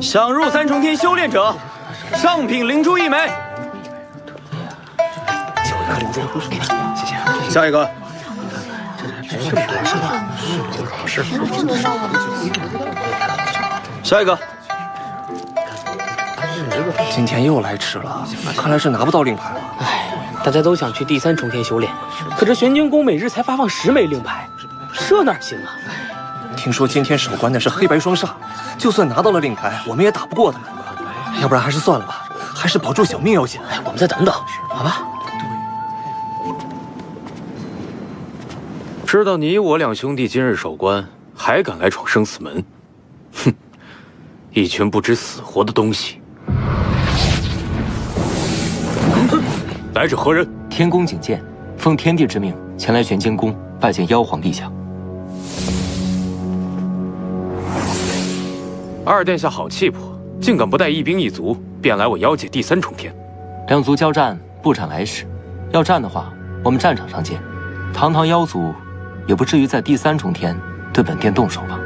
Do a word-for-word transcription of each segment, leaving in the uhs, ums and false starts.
想入三重天修炼者，上品灵珠一枚。九颗灵珠，谢谢。下一个。下一个。今天又来迟了，看来是拿不到令牌了。哎，大家都想去第三重天修炼，可这玄晶宫每日才发放十枚令牌，这哪行啊？ 听说今天守关的是黑白双煞，就算拿到了令牌，我们也打不过他们。要不然还是算了吧，还是保住小命要紧。哎，我们再等等，好吧？知道你我两兄弟今日守关，还敢来闯生死门？哼，一群不知死活的东西！来者何人？天宫警戒，奉天帝之命前来玄晶宫拜见妖皇陛下。 二殿下好气魄，竟敢不带一兵一卒便来我妖界第三重天。两族交战不斩来使，要战的话，我们战场上见。堂堂妖族，也不至于在第三重天对本殿动手吧？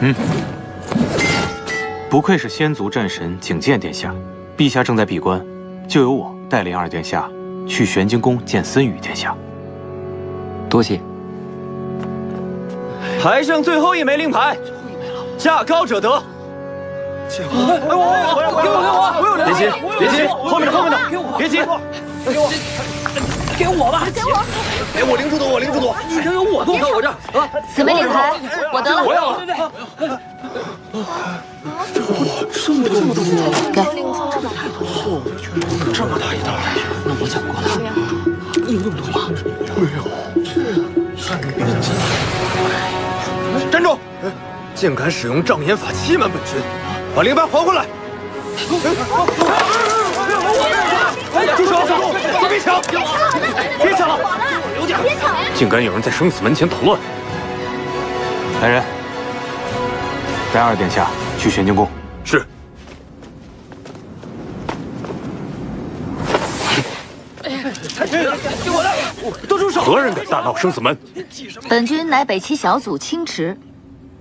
嗯，不愧是仙族战神景剑殿下，陛下正在闭关，就由我带领二殿下去玄晶宫见森羽殿下。多谢。 还剩最后一枚令牌，最后一枚了，价高者得。哎，我我我给我给我，别急别急，后面的后面的，别急，给我给我吧，给我，给我灵珠朵，我灵珠朵，你能有我多看我这啊？此枚令牌我得了，我要了，这么这么多，给，这么大一袋，那我抢过来，有那么多吗？没有，这。 站住！竟敢使用障眼法欺瞒本君，把令牌还回来！住手！别抢！别抢了！留点！竟敢有人在生死门前捣乱！来人，带二殿下去玄晶宫。是。给我来！ 都住手！何人敢大闹生死门？本君乃北齐小祖青池，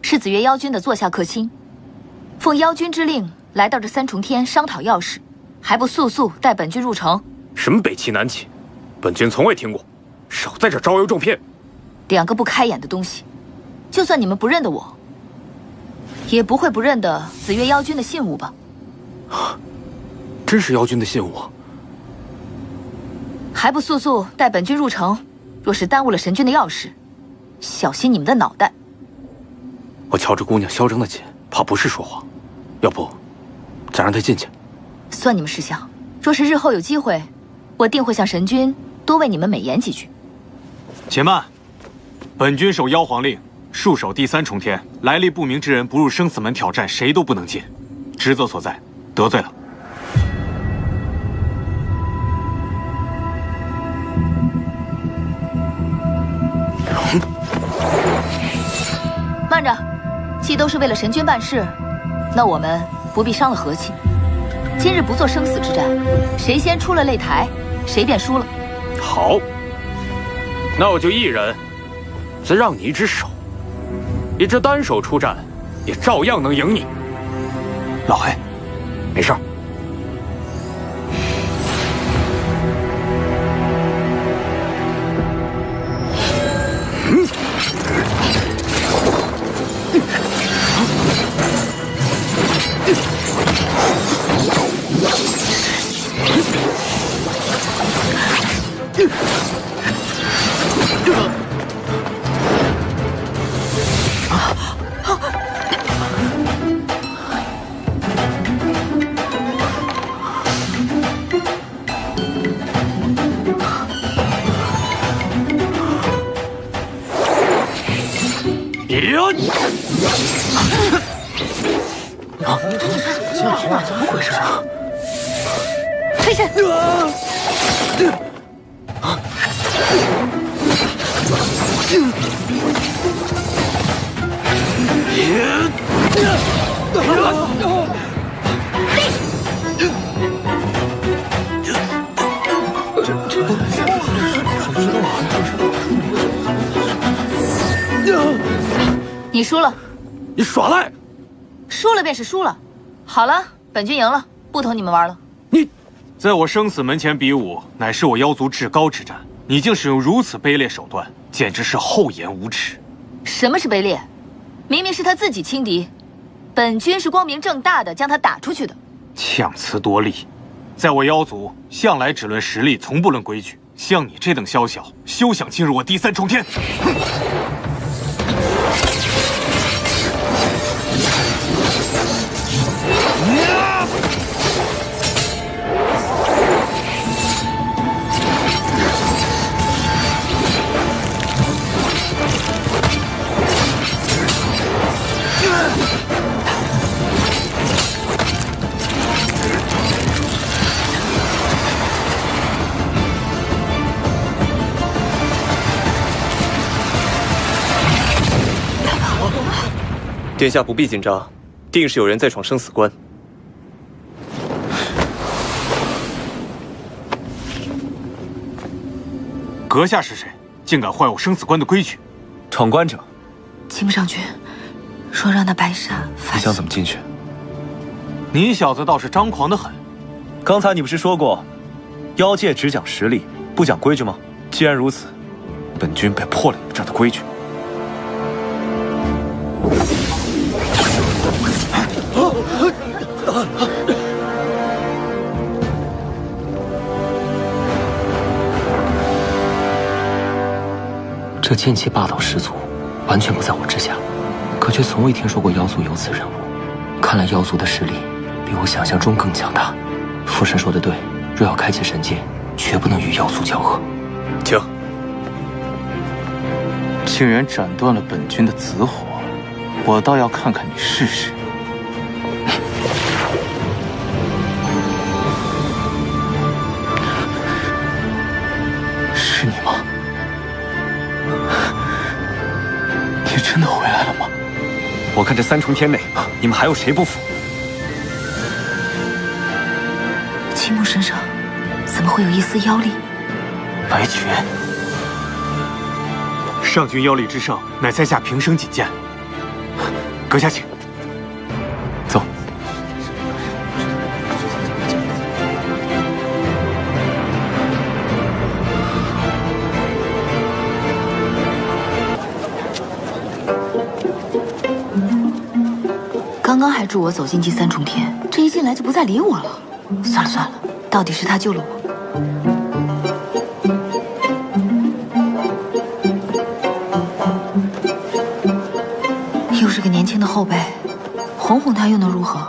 是子月妖君的座下客卿，奉妖君之令来到这三重天商讨要事，还不速速带本君入城？什么北齐南齐，本君从未听过，少在这招摇撞骗！两个不开眼的东西，就算你们不认得我，也不会不认得子月妖君的信物吧？真是妖君的信物啊！ 还不速速带本君入城！若是耽误了神君的要事，小心你们的脑袋。我瞧这姑娘嚣张的紧，怕不是说谎。要不，咱让她进去。算你们识相。若是日后有机会，我定会向神君多为你们美言几句。且慢，本君守妖皇令，戍守第三重天，来历不明之人不入生死门挑战，谁都不能进。职责所在，得罪了。 慢着，既都是为了神君办事，那我们不必伤了和气。今日不做生死之战，谁先出了擂台，谁便输了。好，那我就一人，再让你一只手，一只单手出战，也照样能赢你。老黑，没事儿。 你输了，你耍赖！输了便是输了。好了，本君赢了，不同你们玩了。你，在我生死门前比武，乃是我妖族至高之战，你竟使用如此卑劣手段，简直是厚颜无耻。什么是卑劣？明明是他自己轻敌，本君是光明正大的将他打出去的。强词夺理，在我妖族向来只论实力，从不论规矩。像你这等宵小，休想进入我第三重天！殿下不必紧张，定是有人在闯生死关。阁下是谁？竟敢坏我生死关的规矩！闯关者，秦上君说让那白沙。你想怎么进去？你小子倒是张狂的很。刚才你不是说过，妖界只讲实力，不讲规矩吗？既然如此，本君便破了你们这儿的规矩。 这剑气霸道十足，完全不在我之下，可却从未听说过妖族有此人物。看来妖族的实力比我想象中更强大。父神说的对，若要开启神界，绝不能与妖族交合。请。竟然斩断了本君的紫火，我倒要看看你试试。 是你吗？你真的回来了吗？我看这三重天内，你们还有谁不服？青木身上怎么会有一丝妖力？白绝，上君妖力之盛，乃在下平生仅见。阁下请。 刚还助我走进第三重天，这一进来就不再理我了。算了算了，到底是他救了我。又是个年轻的后辈，哄哄他又能如何？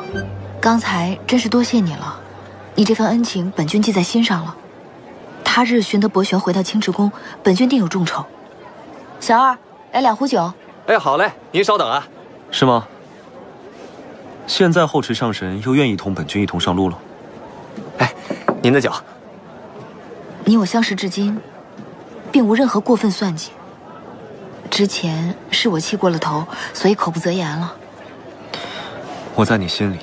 刚才真是多谢你了，你这份恩情本君记在心上了。他日寻得博玄回到青池宫，本君定有重酬。小二，来两壶酒。哎，好嘞，您稍等啊。是吗？ 现在后池上神又愿意同本君一同上路了。哎，您的酒。你我相识至今，并无任何过分算计。之前是我气过了头，所以口不择言了。我在你心里，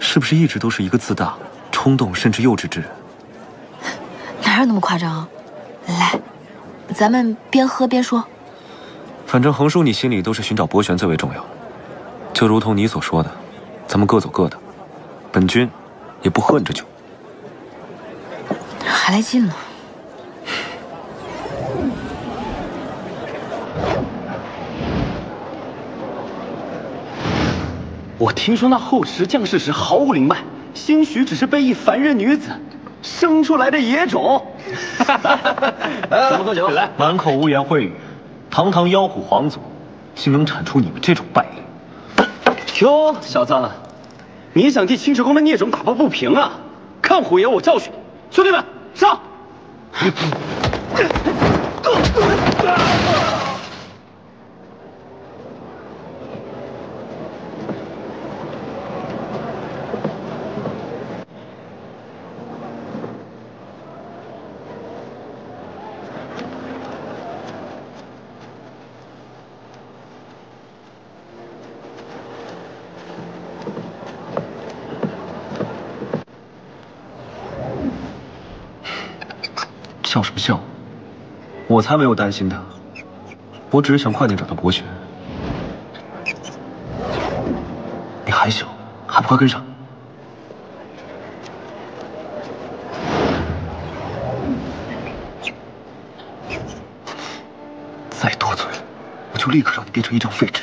是不是一直都是一个自大、冲动甚至幼稚之人？哪有那么夸张啊？来，咱们边喝边说。反正横竖你心里都是寻找博玄最为重要，就如同你所说的。 咱们各走各的，本君也不喝你这酒，还来劲了。我听说那后池降世时毫无灵脉，兴许只是被一凡人女子生出来的野种。咱们喝酒，来，满口污言秽语，堂堂妖虎皇族，竟能产出你们这种败类。 哟，小子，你想替青池宫的孽种打抱不平啊？看虎爷我教训你！兄弟们，上！笑什么笑？我才没有担心他，我只是想快点找到博玄。害羞，还不快跟上！再多嘴，我就立刻让你变成一张废纸！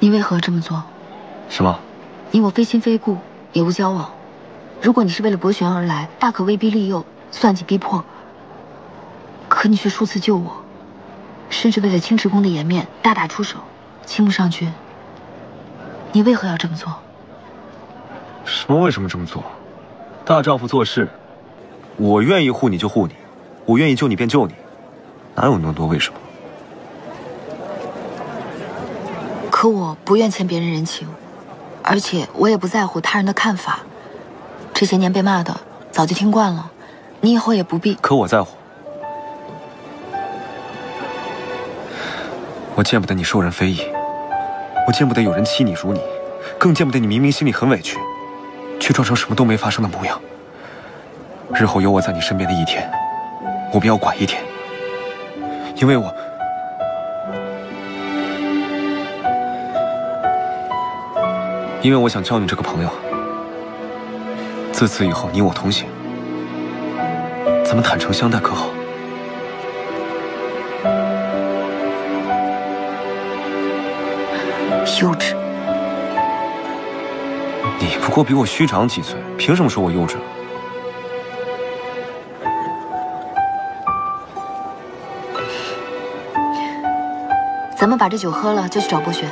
你为何这么做？什么？你我非亲非故，也无交往。如果你是为了博玄而来，大可威逼利诱、算计逼迫。可你却数次救我，甚至为了清池宫的颜面大打出手，倾慕上君。你为何要这么做？什么？为什么这么做？大丈夫做事，我愿意护你就护你，我愿意救你便救你，哪有那么多为什么？ 可我不愿欠别人人情，而且我也不在乎他人的看法。这些年被骂的早就听惯了，你以后也不必。可我在乎，我见不得你受人非议，我见不得有人欺你辱你，更见不得你明明心里很委屈，却装成什么都没发生的模样。日后有我在你身边的一天，我便要管一天，因为我。 因为我想交你这个朋友，自此以后你我同行，咱们坦诚相待，可好？幼稚！你不过比我虚长几岁，凭什么说我幼稚？咱们把这酒喝了，就去找博学。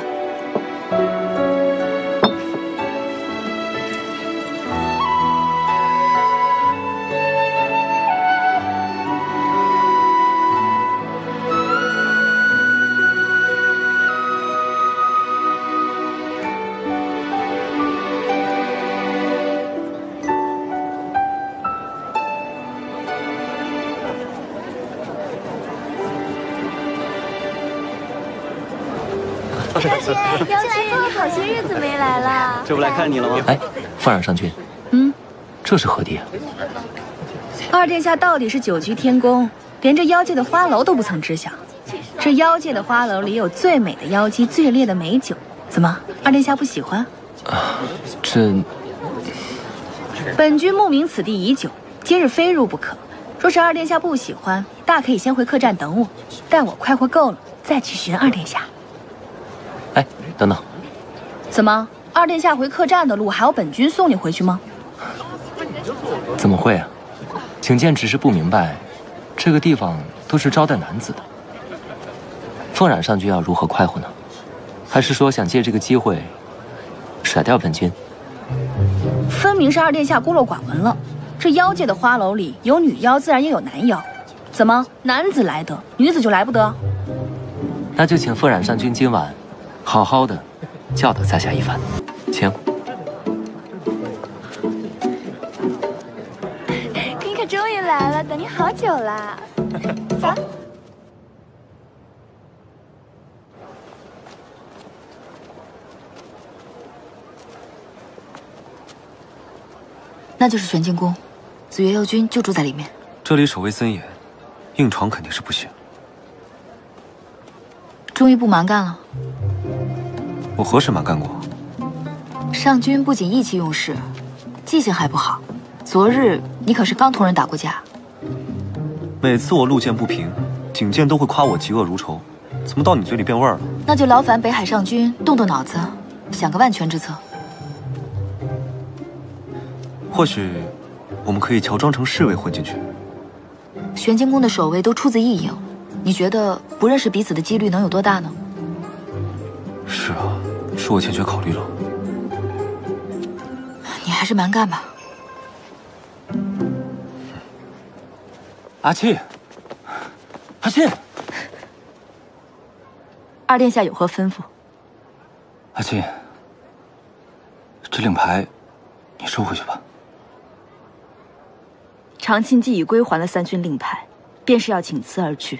这不来看你了吗？哎，范冉上君，嗯，这是何地啊？二殿下到底是久居天宫，连这妖界的花楼都不曾知晓。这妖界的花楼里有最美的妖姬，最烈的美酒，怎么，二殿下不喜欢？啊，这……本君慕名此地已久，今日非入不可。若是二殿下不喜欢，大可以先回客栈等我，待我快活够了，再去寻二殿下。哎，等等，怎么？ 二殿下回客栈的路还要本君送你回去吗？怎么会啊！景剑只是不明白，这个地方都是招待男子的。凤冉上君要如何快活呢？还是说想借这个机会甩掉本君？分明是二殿下孤陋寡闻了。这妖界的花楼里有女妖，自然也有男妖。怎么男子来得，女子就来不得？那就请凤冉上君今晚好好的教导在下一番。 请。你可终于来了，等你好久了。走。那就是玄境宫，紫月妖君就住在里面。这里守卫森严，硬闯肯定是不行。终于不蛮干了。我何时蛮干过？ 上君不仅意气用事，记性还不好。昨日你可是刚同人打过架。每次我路见不平，景剑都会夸我嫉恶如仇，怎么到你嘴里变味儿了？那就劳烦北海上君动动脑子，想个万全之策。或许我们可以乔装成侍卫混进去。玄境宫的守卫都出自一营，你觉得不认识彼此的几率能有多大呢？是啊，是我欠缺考虑了。 还是蛮干吧。阿庆，阿庆，二殿下有何吩咐？阿庆，这令牌你收回去吧。长庆既已归还了三军令牌，便是要请辞而去。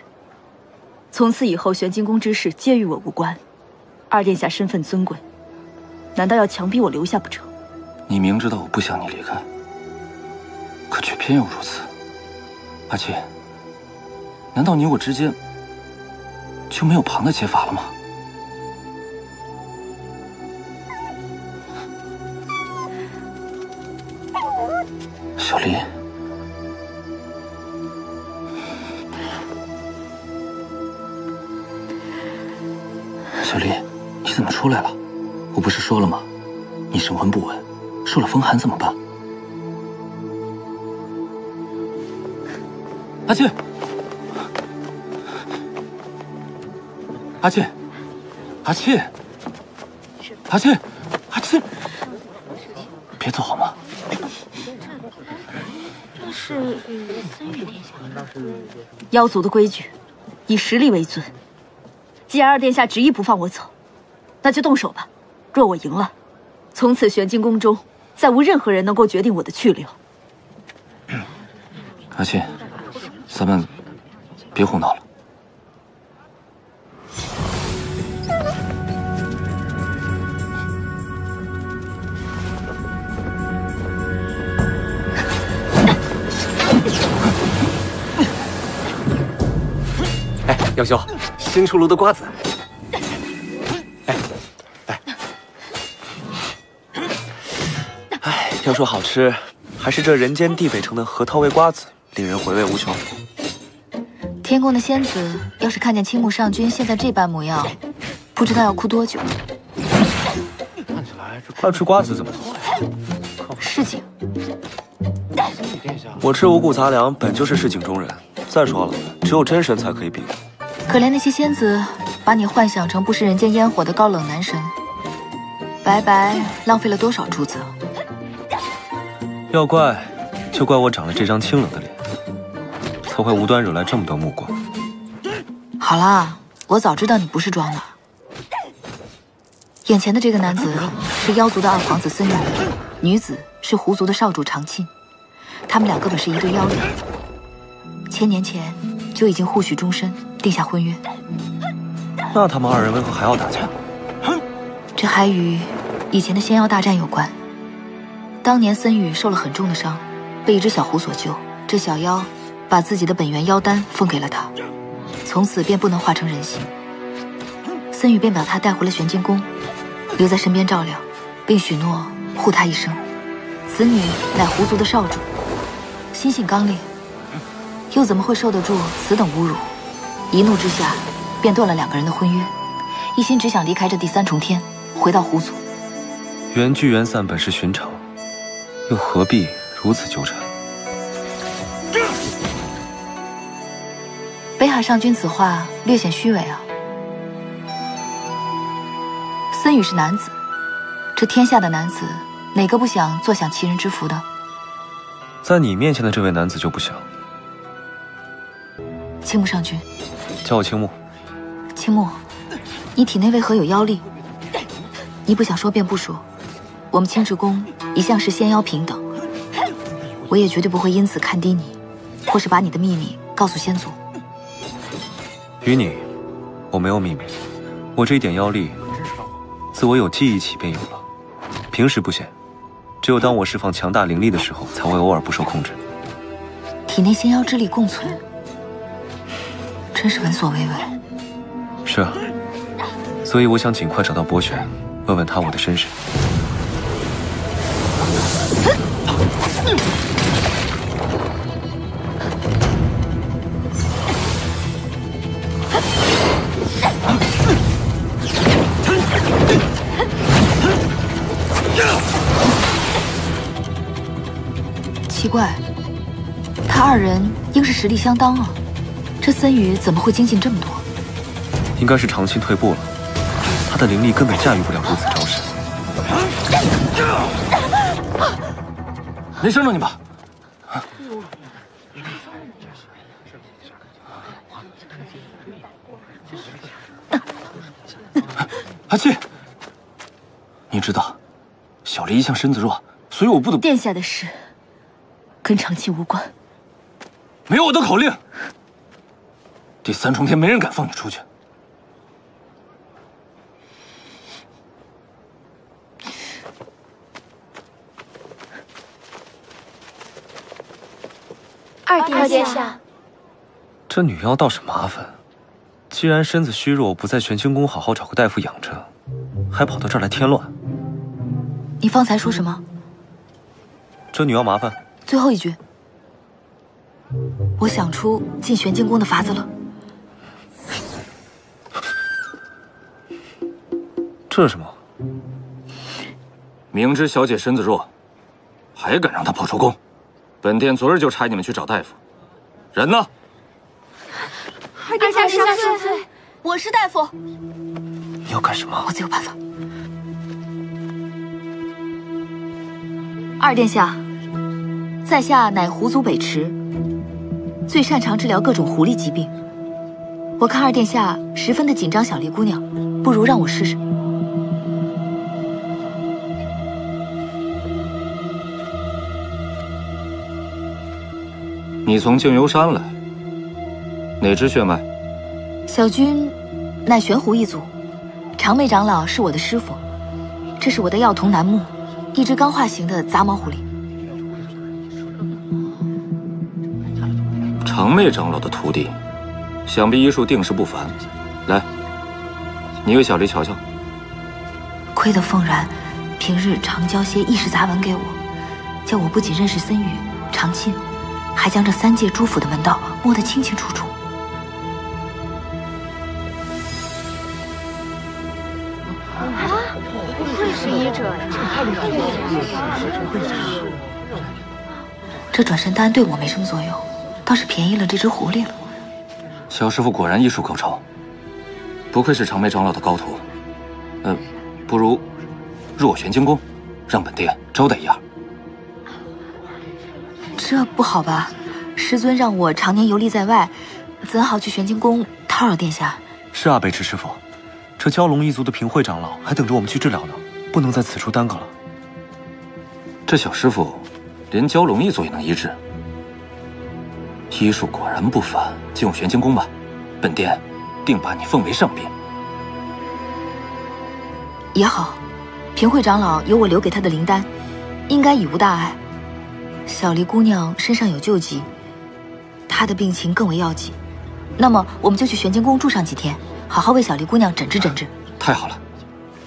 从此以后，玄金宫之事皆与我无关。二殿下身份尊贵，难道要强逼我留下不成？ 你明知道我不想你离开，可却偏要如此。阿庆，难道你我之间就没有旁的解法了吗？小黎，小黎，你怎么出来了？我不是说了吗？你神魂不稳，受了风寒怎么办？阿俊。 阿沁，阿沁，阿沁，阿沁，别走好吗？是孙宇殿下。妖族的规矩，以实力为尊。既然二殿下执意不放我走，那就动手吧。若我赢了，从此玄晶宫中再无任何人能够决定我的去留。阿沁，咱们别胡闹了。 耀兄，新出炉的瓜子。哎，哎，哎，要说好吃，还是这人间地北城的核桃味瓜子，令人回味无穷。天宫的仙子要是看见青木上君现在这般模样，不知道要哭多久。看起来这要吃瓜子怎么走？市井。我吃五谷杂粮本就是市井中人。再说了，只有真神才可以比。 可怜那些仙子，把你幻想成不食人间烟火的高冷男神，白白浪费了多少珠子啊！要怪，就怪我长了这张清冷的脸，才会无端惹来这么多目光。好啦，我早知道你不是装的。眼前的这个男子是妖族的二皇子孙宇，女子是狐族的少主长青，他们俩根本是一对妖人。千年前就已经互许终身。 定下婚约，那他们二人为何还要打架？这还与以前的仙妖大战有关。当年森羽受了很重的伤，被一只小狐所救。这小妖把自己的本源妖丹奉给了他，从此便不能化成人形。森羽便把他带回了玄晶宫，留在身边照料，并许诺护他一生。此女乃狐族的少主，心性刚烈，又怎么会受得住此等侮辱？ 一怒之下，便断了两个人的婚约，一心只想离开这第三重天，回到狐族。缘聚缘散本是寻常，又何必如此纠缠？北海上君此话略显虚伪啊。森羽是男子，这天下的男子哪个不想坐享其人之福的？在你面前的这位男子就不想。青木上君。 叫我青木。青木，你体内为何有妖力？你不想说便不说。我们青雉宫一向是仙妖平等，我也绝对不会因此看低你，或是把你的秘密告诉仙族。与你，我没有秘密。我这一点妖力，自我有记忆起便有了，平时不显，只有当我释放强大灵力的时候，才会偶尔不受控制。体内仙妖之力共存。 真是闻所未闻。是啊，所以我想尽快找到博玄，问问他我的身世。奇怪，他二人应是实力相当啊。 这森羽怎么会精进这么多？应该是长青退步了，他的灵力根本驾驭不了如此招式。没伤着你吧？啊、阿沁，你知道，小黎一向身子弱，所以我不得。殿下的事跟长青无关，没有我的口令。 第三重天没人敢放你出去。二殿下，这女妖倒是麻烦，既然身子虚弱，不在玄清宫好好找个大夫养着，还跑到这儿来添乱。你方才说什么？这女妖麻烦。最后一句。我想出进玄清宫的法子了。这是什么？明知小姐身子弱，还敢让她跑出宫？ 本殿昨日就差你们去找大夫，人呢？二殿下恕罪，我是大夫。你要干什么？我自有办法。二殿下，在下乃狐族北池，最擅长治疗各种狐狸疾病。我看二殿下十分的紧张小黎姑娘，不如让我试试。 你从净游山来，哪支血脉？小君乃玄狐一族，长眉长老是我的师傅。这是我的药童楠木，一只刚化形的杂毛狐狸。长眉长老的徒弟，想必医术定是不凡。来，你给小黎瞧瞧。亏得凤然平日常教些意识杂文给我，叫我不仅认识森羽、长沁。 还将这三界诸府的门道摸得清清楚楚。啊！不愧是医者呀！这转神丹对我没什么作用，倒是便宜了这只狐狸了。小师傅果然医术高超，不愧是长眉长老的高徒。嗯、呃，不如入我玄清宫，让本殿招待一二。 这不好吧？师尊让我常年游历在外，怎好去玄清宫叨扰殿下？是啊，北池师傅，这蛟龙一族的平慧长老还等着我们去治疗呢，不能在此处耽搁了。这小师傅，连蛟龙一族也能医治，医术果然不凡。进入玄清宫吧，本殿定把你奉为上宾。也好，平慧长老有我留给他的灵丹，应该已无大碍。 小黎姑娘身上有旧疾，她的病情更为要紧，那么我们就去玄清宫住上几天，好好为小黎姑娘诊治诊治。太好了，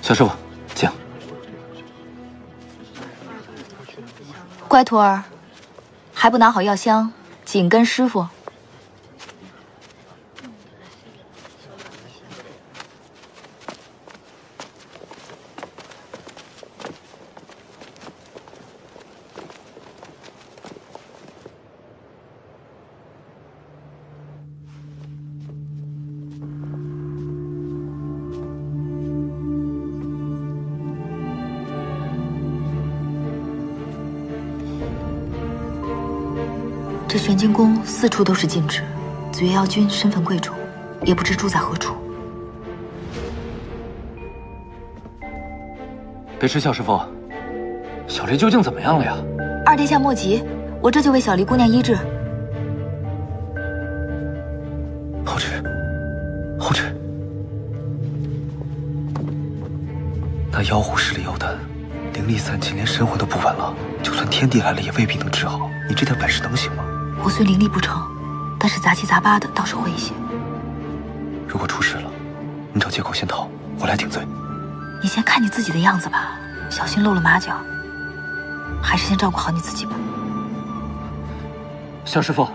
小师傅，请。乖徒儿，还不拿好药箱，紧跟师傅。这玄清宫四处都是禁制，紫月妖君身份贵重，也不知住在何处。北池小师傅，小黎究竟怎么样了呀？二殿下莫急，我这就为小黎姑娘医治。好吃，好吃！那妖狐施了妖丹，灵力散尽，连神魂都不稳了，就算天帝来了也未必能治好。你这点本事能行吗？ 我虽灵力不成，但是杂七杂八的倒是会一些。如果出事了，你找借口先逃，我来顶罪。你先看你自己的样子吧，小心露了马脚。还是先照顾好你自己吧。小师傅，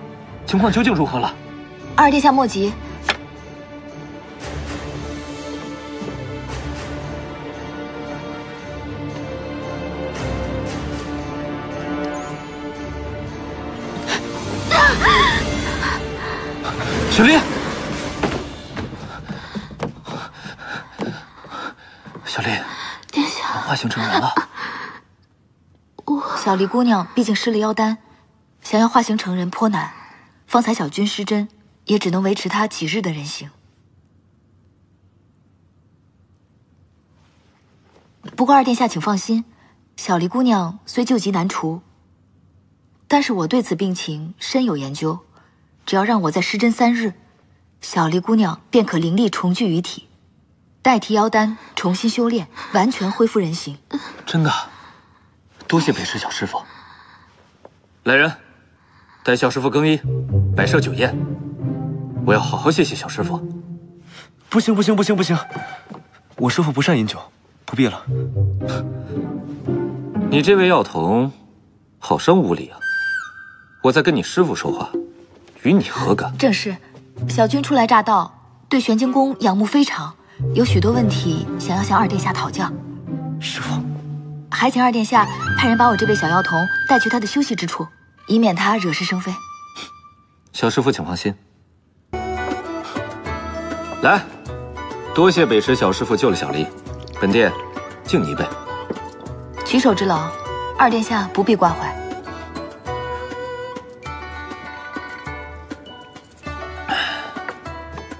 情况究竟如何了？二殿下莫急。小黎，小黎，殿下，化形成人了。小黎姑娘毕竟施了妖丹，想要化形成人颇难。方才小君施针，也只能维持她几日的人形。不过二殿下请放心，小黎姑娘虽旧疾难除，但是我对此病情深有研究。 只要让我再施针三日，小黎姑娘便可灵力重聚于体，代替妖丹重新修炼，完全恢复人形。真的，多谢北池小师傅。来人，带小师傅更衣，摆设酒宴。我要好好谢谢小师傅。不行不行不行不行，我师傅不善饮酒，不必了。你这位药童，好生无礼啊！我在跟你师傅说话，与你何干？正是，小军初来乍到，对玄晶宫仰慕非常，有许多问题想要向二殿下讨教。师傅，还请二殿下派人把我这位小药童带去他的休息之处，以免他惹是生非。小师傅，请放心。 来，多谢北池小师傅救了小黎，本殿敬你一杯。举手之劳，二殿下不必挂怀。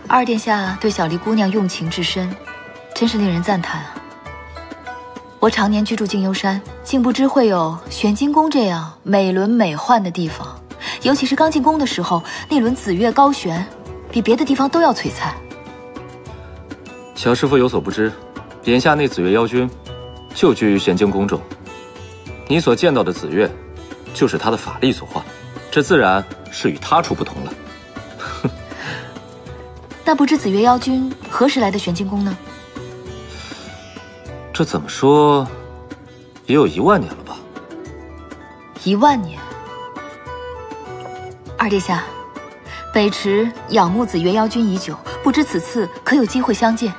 二殿下对小黎姑娘用情至深，真是令人赞叹啊！我常年居住静幽山，竟不知会有玄晶宫这样美轮美奂的地方，尤其是刚进宫的时候，那轮紫月高悬，比别的地方都要璀璨。 小师傅有所不知，眼下那紫月妖君，就居于玄晶宫中。你所见到的紫月，就是他的法力所化，这自然是与他处不同了。那不知紫月妖君何时来的玄晶宫呢？这怎么说，也有一万年了吧？一万年。二殿下，北池仰慕紫月妖君已久，不知此次可有机会相见？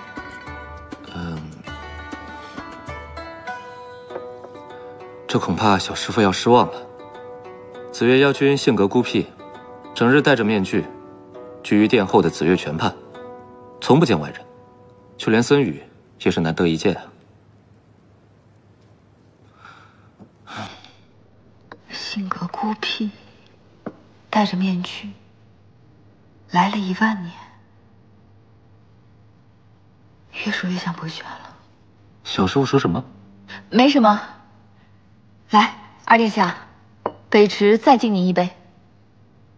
这恐怕小师傅要失望了。紫月妖君性格孤僻，整日戴着面具，居于殿后的紫月泉畔，从不见外人，就连僧侣也是难得一见啊。性格孤僻，戴着面具，来了一万年，越说越想回旋了。小师傅说什么？没什么。 来，二殿下，北池再敬你一杯。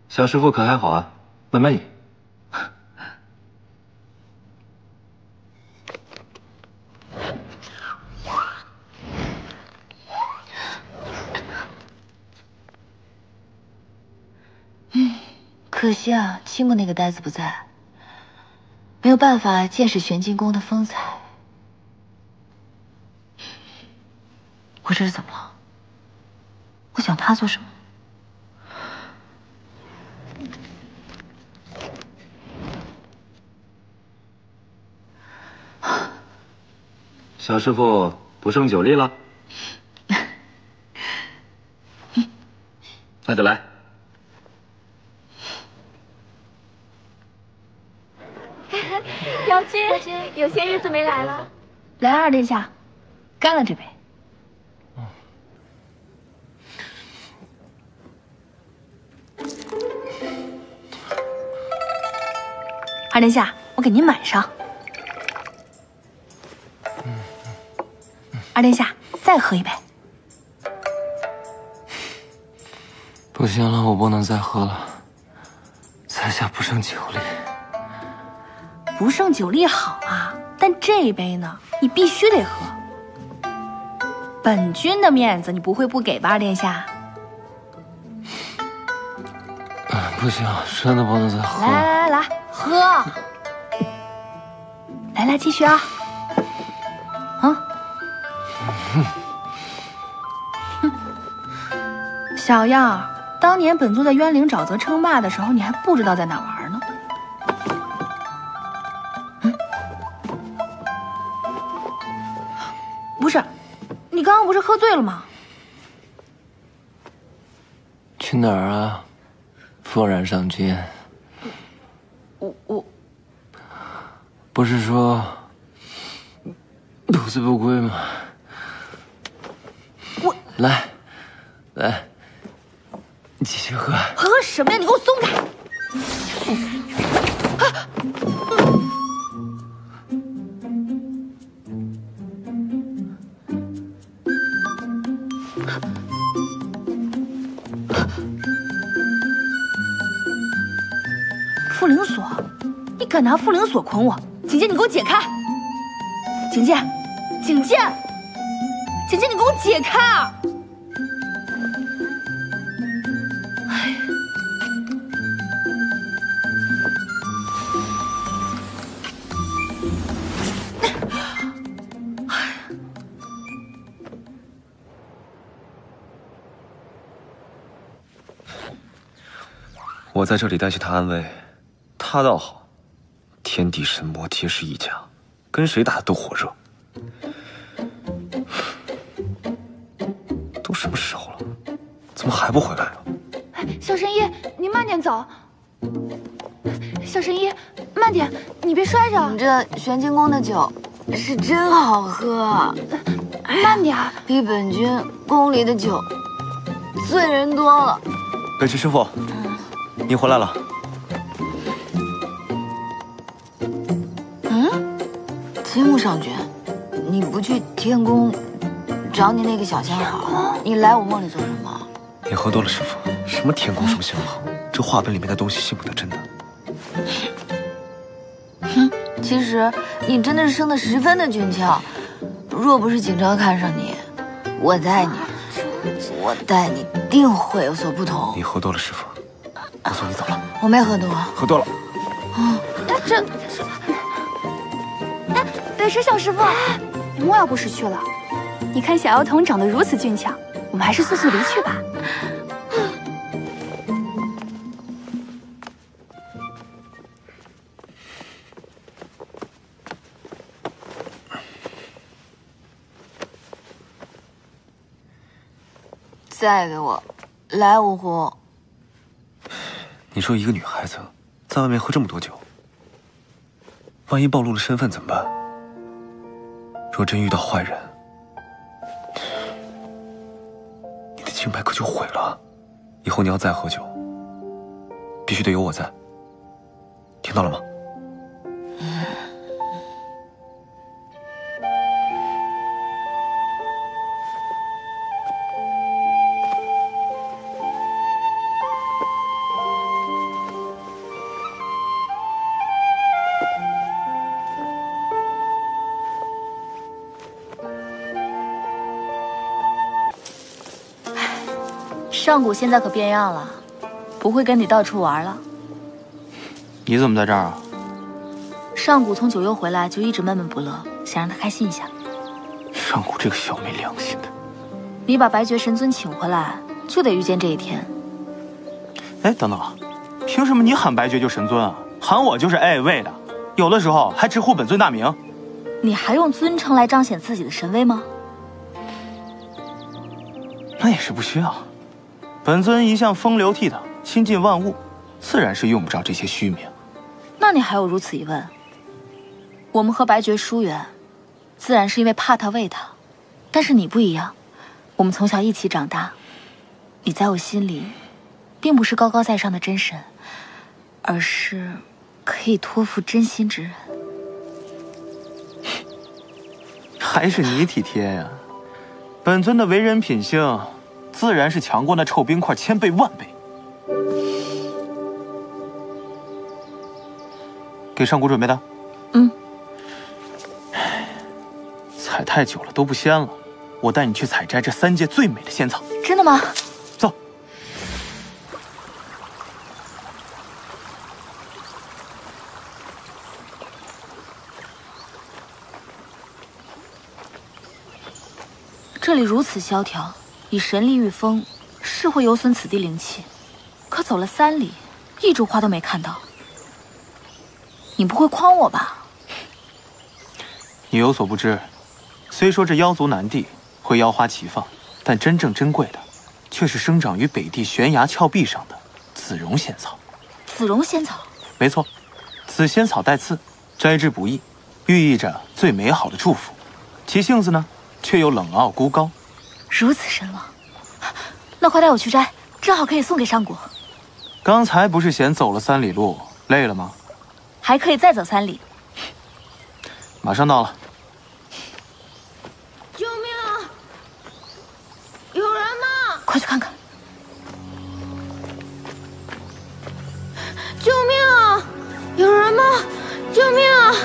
小师傅可还好啊？慢慢饮。嗯，可惜啊，青木那个呆子不在，没有办法见识玄晶宫的风采。我这是怎么了？ 我想他做什么？小师傅不胜酒力了，那就来。姚君，有些日子没来了，来二殿下，干了这杯。 二殿下，我给您满上。二殿下，再喝一杯。不行了，我不能再喝了。在下不胜酒力。不胜酒力好啊，但这一杯呢，你必须得喝。本君的面子，你不会不给吧，二殿下？嗯，不行，真的不能再喝了。来来来来。 喝，来来，继续啊！啊，小样儿，当年本座在渊灵沼泽称霸的时候，你还不知道在哪玩呢。嗯，不是，你刚刚不是喝醉了吗？去哪儿啊？夫人上君。 我我不是说独自不归吗？我来来，你继续喝。喝什么呀？你给我松开！啊嗯 缚灵锁，你敢拿缚灵锁捆我？警戒，你给我解开！警戒，警戒，警戒，你给我解开！哎，我在这里代替他安慰，他倒好，天地神魔皆是一家，跟谁打的都火热。都什么时候了，怎么还不回来啊？小神医，您慢点走。小神医，慢点，你别摔着。你这玄清宫的酒是真好喝，慢点，比本君宫里的酒醉人多了。北池师傅，您回来了。嗯，金木赏君，你不去天宫找你那个小相好，你来我梦里做什么？你喝多了，师傅。什么天宫，什么相好，这话本里面的东西信不得真的。 哼，其实你真的是生得十分的俊俏，若不是景昭看上你，我带你，我带你定会有所不同。你喝多了，师傅，我送你走了。我没喝多，喝多了。啊，这，哎，北池小师傅，你莫要不识趣了。你看小妖童长得如此俊俏，我们还是速速离去吧。 带给我，来芜湖。你说一个女孩子在外面喝这么多酒，万一暴露了身份怎么办？若真遇到坏人，你的清白可就毁了。以后你要再喝酒，必须得有我在，听到了吗？嗯 上古现在可变样了，不会跟你到处玩了。你怎么在这儿啊？上古从九幽回来就一直闷闷不乐，想让他开心一下。上古这个小没良心的！你把白绝神尊请回来，就得遇见这一天。哎，等等，凭什么你喊白绝就神尊啊？喊我就是哎喂的，有的时候还直呼本尊大名。你还用尊称来彰显自己的神威吗？那也是不需要。 本尊一向风流倜傥，亲近万物，自然是用不着这些虚名。那你还有如此一问？我们和白绝疏远，自然是因为怕他畏他。但是你不一样，我们从小一起长大，你在我心里，并不是高高在上的真神，而是可以托付真心之人。还是你体贴呀、啊，本尊的为人品性。 自然是强过那臭冰块千倍万倍。给上古准备的。嗯。采太久了都不鲜了，我带你去采摘这三界最美的仙草。真的吗？走。这里如此萧条。 以神力御风，是会有损此地灵气。可走了三里，一株花都没看到。你不会诓我吧？你有所不知，虽说这妖族南地会妖花齐放，但真正珍贵的，却是生长于北地悬崖峭壁上的紫绒仙草。紫绒仙草，没错，此仙草带刺，摘之不易，寓意着最美好的祝福。其性子呢，却又冷傲孤高。 如此神往，那快带我去摘，正好可以送给上古。刚才不是嫌走了三里路累了吗？还可以再走三里。马上到了。救命！啊！有人吗？快去看看！救命！啊！有人吗？救命！啊！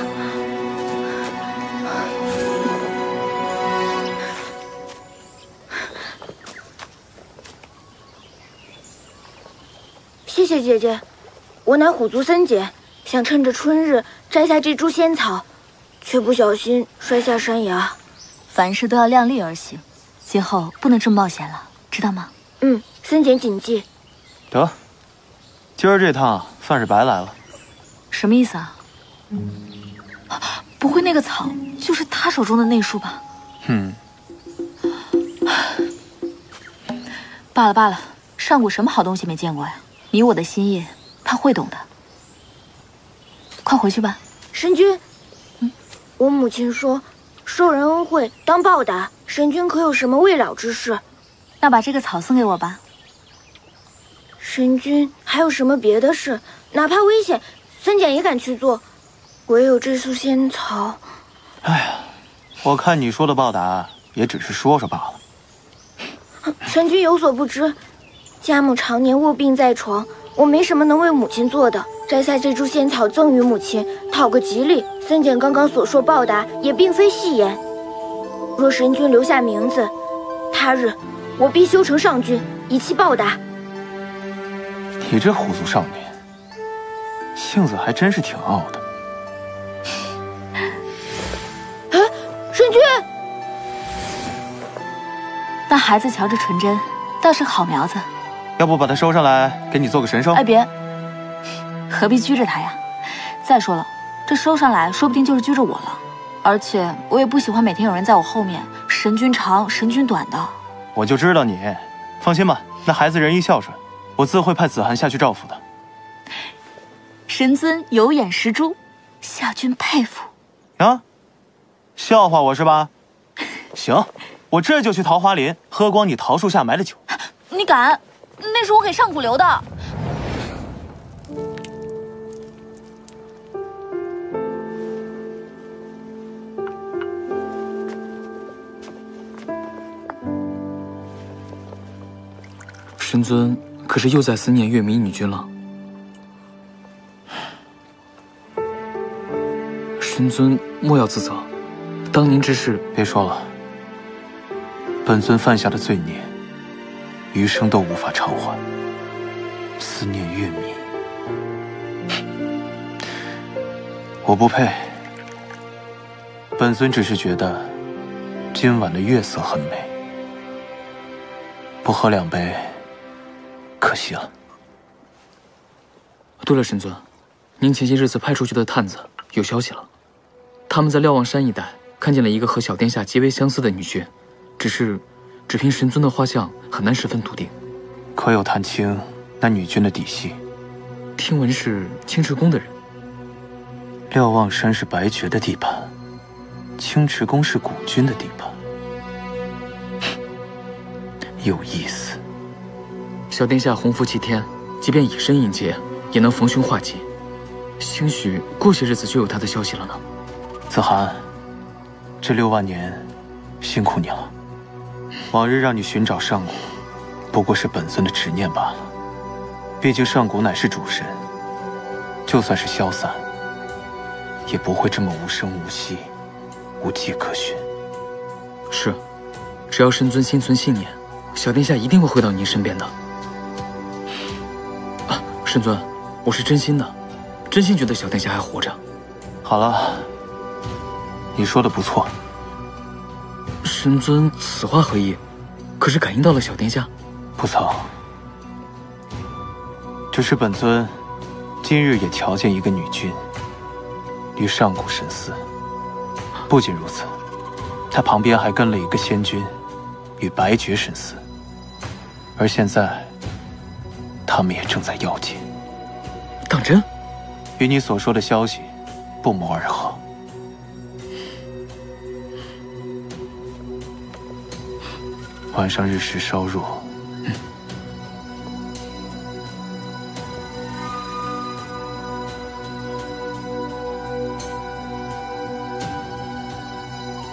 谢谢姐姐，我乃虎族森姐，想趁着春日摘下这株仙草，却不小心摔下山崖。凡事都要量力而行，今后不能这么冒险了，知道吗？嗯，森姐谨记。得，今儿这趟算是白来了。什么意思啊？不会那个草就是他手中的那束吧？哼、嗯。罢了罢了，上古什么好东西没见过呀？你我的心意，他会懂的。快回去吧，神君。嗯，我母亲说，受人恩惠当报答。神君可有什么未了之事？ 那把这个草送给我吧。神君还有什么别的事？哪怕危险，孙简也敢去做。唯有这束仙草。哎呀，我看你说的报答也只是说说罢了。神君有所不知，家母常年卧病在床，我没什么能为母亲做的。摘下这株仙草赠与母亲，讨个吉利。孙简刚刚所说报答也并非戏言。若神君留下名字，他日 我必修成上君，以期报答。你这狐族少年，性子还真是挺傲的。哎，神君，那孩子瞧着纯真，倒是个好苗子。要不把他收上来，给你做个神兽？哎，别，何必拘着他呀？再说了，这收上来，说不定就是拘着我了。而且我也不喜欢每天有人在我后面，神君长，神君短的。 我就知道你，放心吧，那孩子仁义孝顺，我自会派子涵下去照拂的。神尊有眼识珠，夏君佩服。啊，笑话我是吧？行，我这就去桃花林喝光你桃树下埋的酒。你敢？那是我给上古留的。神尊可是又在思念月明女君了。神尊莫要自责，当年之事别说了。本尊犯下的罪孽，余生都无法偿还。思念月明，我不配。本尊只是觉得今晚的月色很美，不喝两杯 可惜了。对了，神尊，您前些日子派出去的探子有消息了，他们在瞭望山一带看见了一个和小殿下极为相似的女君，只是只凭神尊的画像很难十分笃定。可有探清那女君的底细？听闻是青池宫的人。瞭望山是白绝的地盘，青池宫是古君的地盘，有意思。 小殿下洪福齐天，即便以身迎劫，也能逢凶化吉。兴许过些日子就有他的消息了呢。子涵，这六万年，辛苦你了。往日让你寻找上古，不过是本尊的执念罢了。毕竟上古乃是主神，就算是消散，也不会这么无声无息、无迹可寻。是，只要神尊心存信念，小殿下一定会回到您身边的。 神尊，我是真心的，真心觉得小殿下还活着。好了，你说的不错。神尊此话何意？可是感应到了小殿下？不曾，只是本尊今日也瞧见一个女君，与上古神似。不仅如此，她旁边还跟了一个仙君，与白绝神似。而现在， 他们也正在要紧，当真？与你所说的消息不谋而合。晚上日食稍弱，嗯、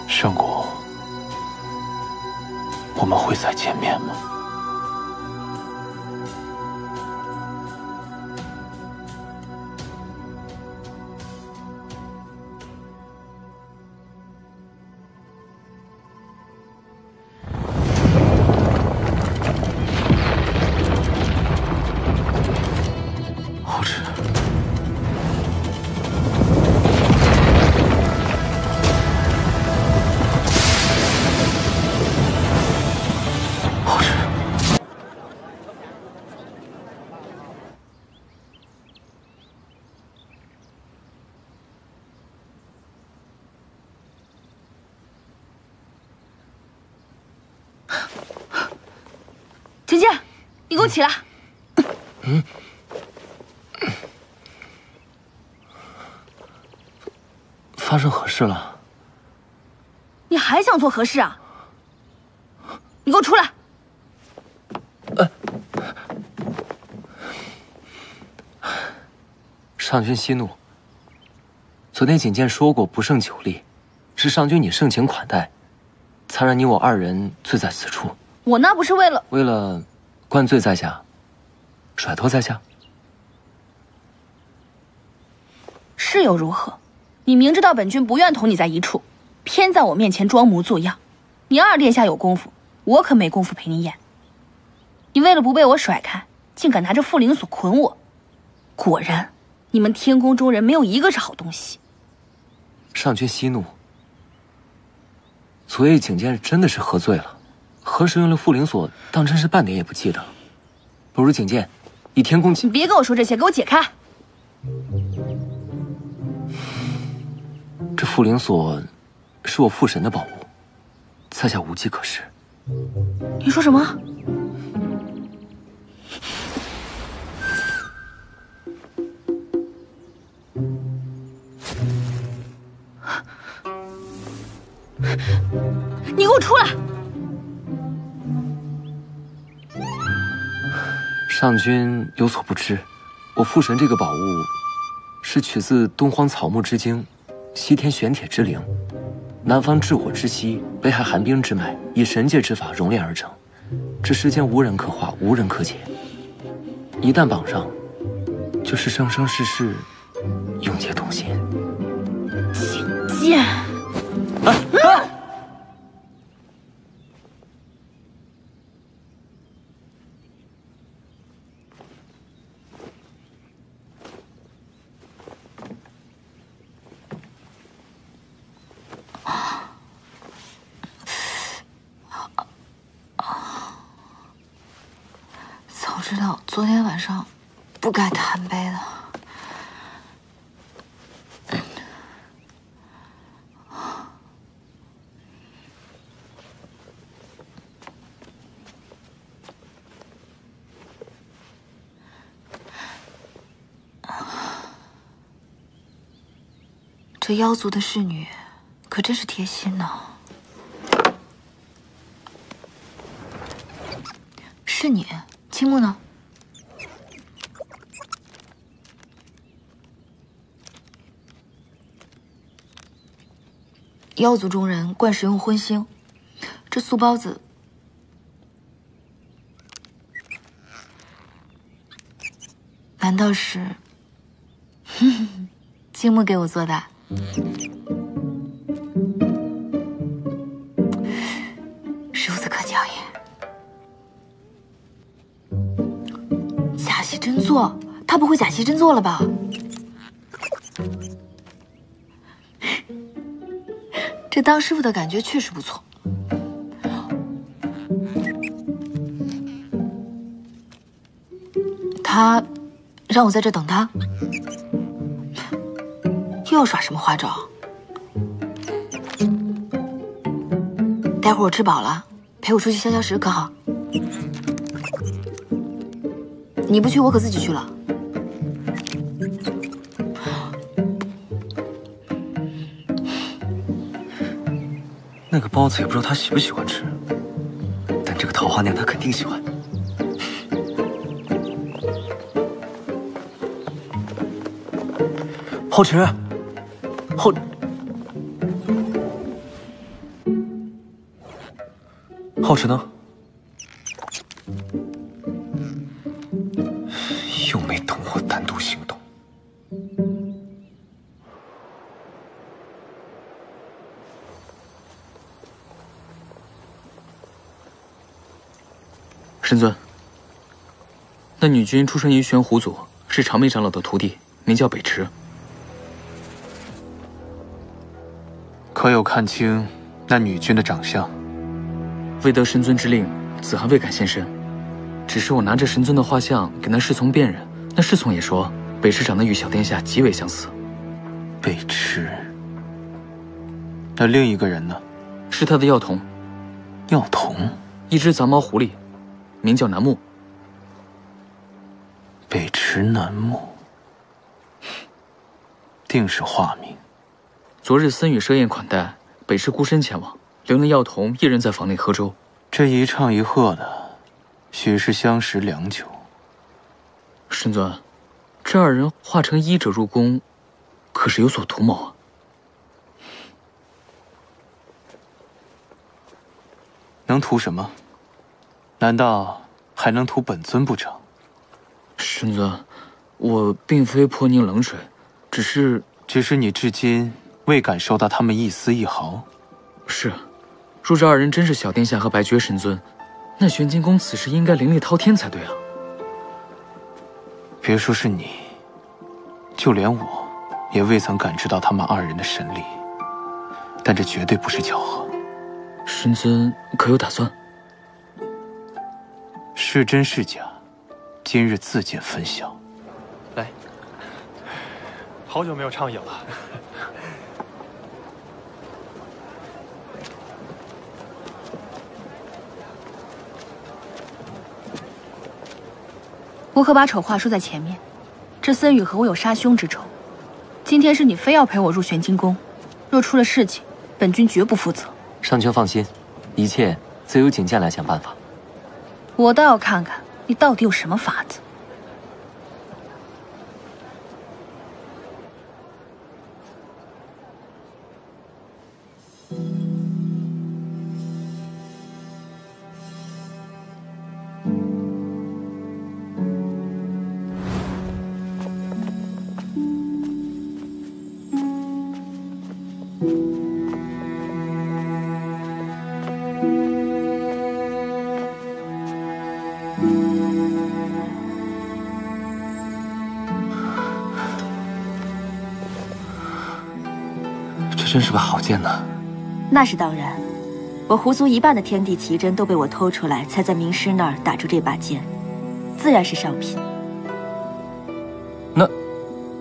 上古，我们会再见面吗？ 好吃。你给我起来！嗯。发生何事了？你还想做何事啊？你给我出来！呃，上君息怒。昨天景剑说过不胜酒力，是上君你盛情款待，才让你我二人醉在此处。我那不是为了为了灌醉在下，甩脱在下。是又如何？你明知道本君不愿同你在一处，偏在我面前装模作样。你二殿下有功夫，我可没功夫陪你演。你为了不被我甩开，竟敢拿着缚灵锁捆我，果然你们天宫中人没有一个是好东西。上君息怒，昨夜景剑真的是喝醉了，何时用了缚灵锁，当真是半点也不记得了。不如景剑，以天宫……你别跟我说这些，给我解开。 这缚灵锁是我父神的宝物，在下无计可施。你说什么？你给我出来！上君有所不知，我父神这个宝物是取自东荒草木之精。 西天玄铁之灵，南方炽火之息，北海寒冰之脉，以神界之法熔炼而成。这世间无人可化，无人可解。一旦绑上，就是生生世世，永结同心。景剑，啊啊！知道昨天晚上不该贪杯的。这妖族的侍女可真是贴心呢。是你。 青木呢？妖族中人惯使用荤腥，这素包子难道是青木给我做的？孺子可教也。 真做？他不会假戏真做了吧？这当师傅的感觉确实不错。他让我在这等他，又要耍什么花招？待会儿我吃饱了，陪我出去消消食可好？ 你不去，我可自己去了。那个包子也不知道他喜不喜欢吃，但这个桃花酿他肯定喜欢。后池，后后池呢？ 神尊，那女君出身于玄狐族，是长眉长老的徒弟，名叫北池。可有看清那女君的长相？未得神尊之令，子涵未敢现身。只是我拿着神尊的画像给那侍从辨认，那侍从也说北池长得与小殿下极为相似。北池，那另一个人呢？是他的药童。药童，一只杂毛狐狸。 名叫楠木，石楠木，定是化名。昨日森宇设宴款待，北市孤身前往，留那药童一人在房内喝粥。这一唱一和的，许是相识良久。沈尊，这二人化成医者入宫，可是有所图谋啊？ 能图什么？难道还能图本尊不成？神尊，我并非泼您冷水，只是……只是你至今未感受到他们一丝一毫。是，若这二人真是小殿下和白绝神尊，那玄金宫此时应该灵力滔天才对啊！别说是你，就连我，也未曾感知到他们二人的神力，但这绝对不是巧合。 神尊可有打算？是真是假，今日自见分晓。来，好久没有畅饮了。我可把丑话说在前面，这森宇和我有杀兄之仇，今天是你非要陪我入玄金宫，若出了事情，本君绝不负责。 上君放心，一切自有景剑来想办法。我倒要看看你到底有什么法子。真是把好剑呢！那是当然，我狐族一半的天地奇珍都被我偷出来，才在名师那儿打出这把剑，自然是上品。那，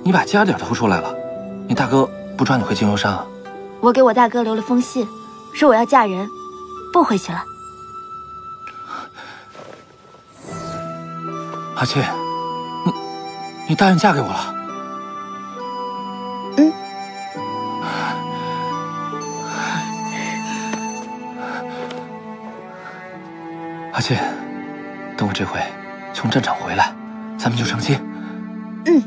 你把家底儿偷出来了，你大哥不抓你回金牛山啊？我给我大哥留了封信，说我要嫁人，不回去了。阿沁，你你答应嫁给我了？ 阿沁，等我这回从战场回来，咱们就成亲。嗯。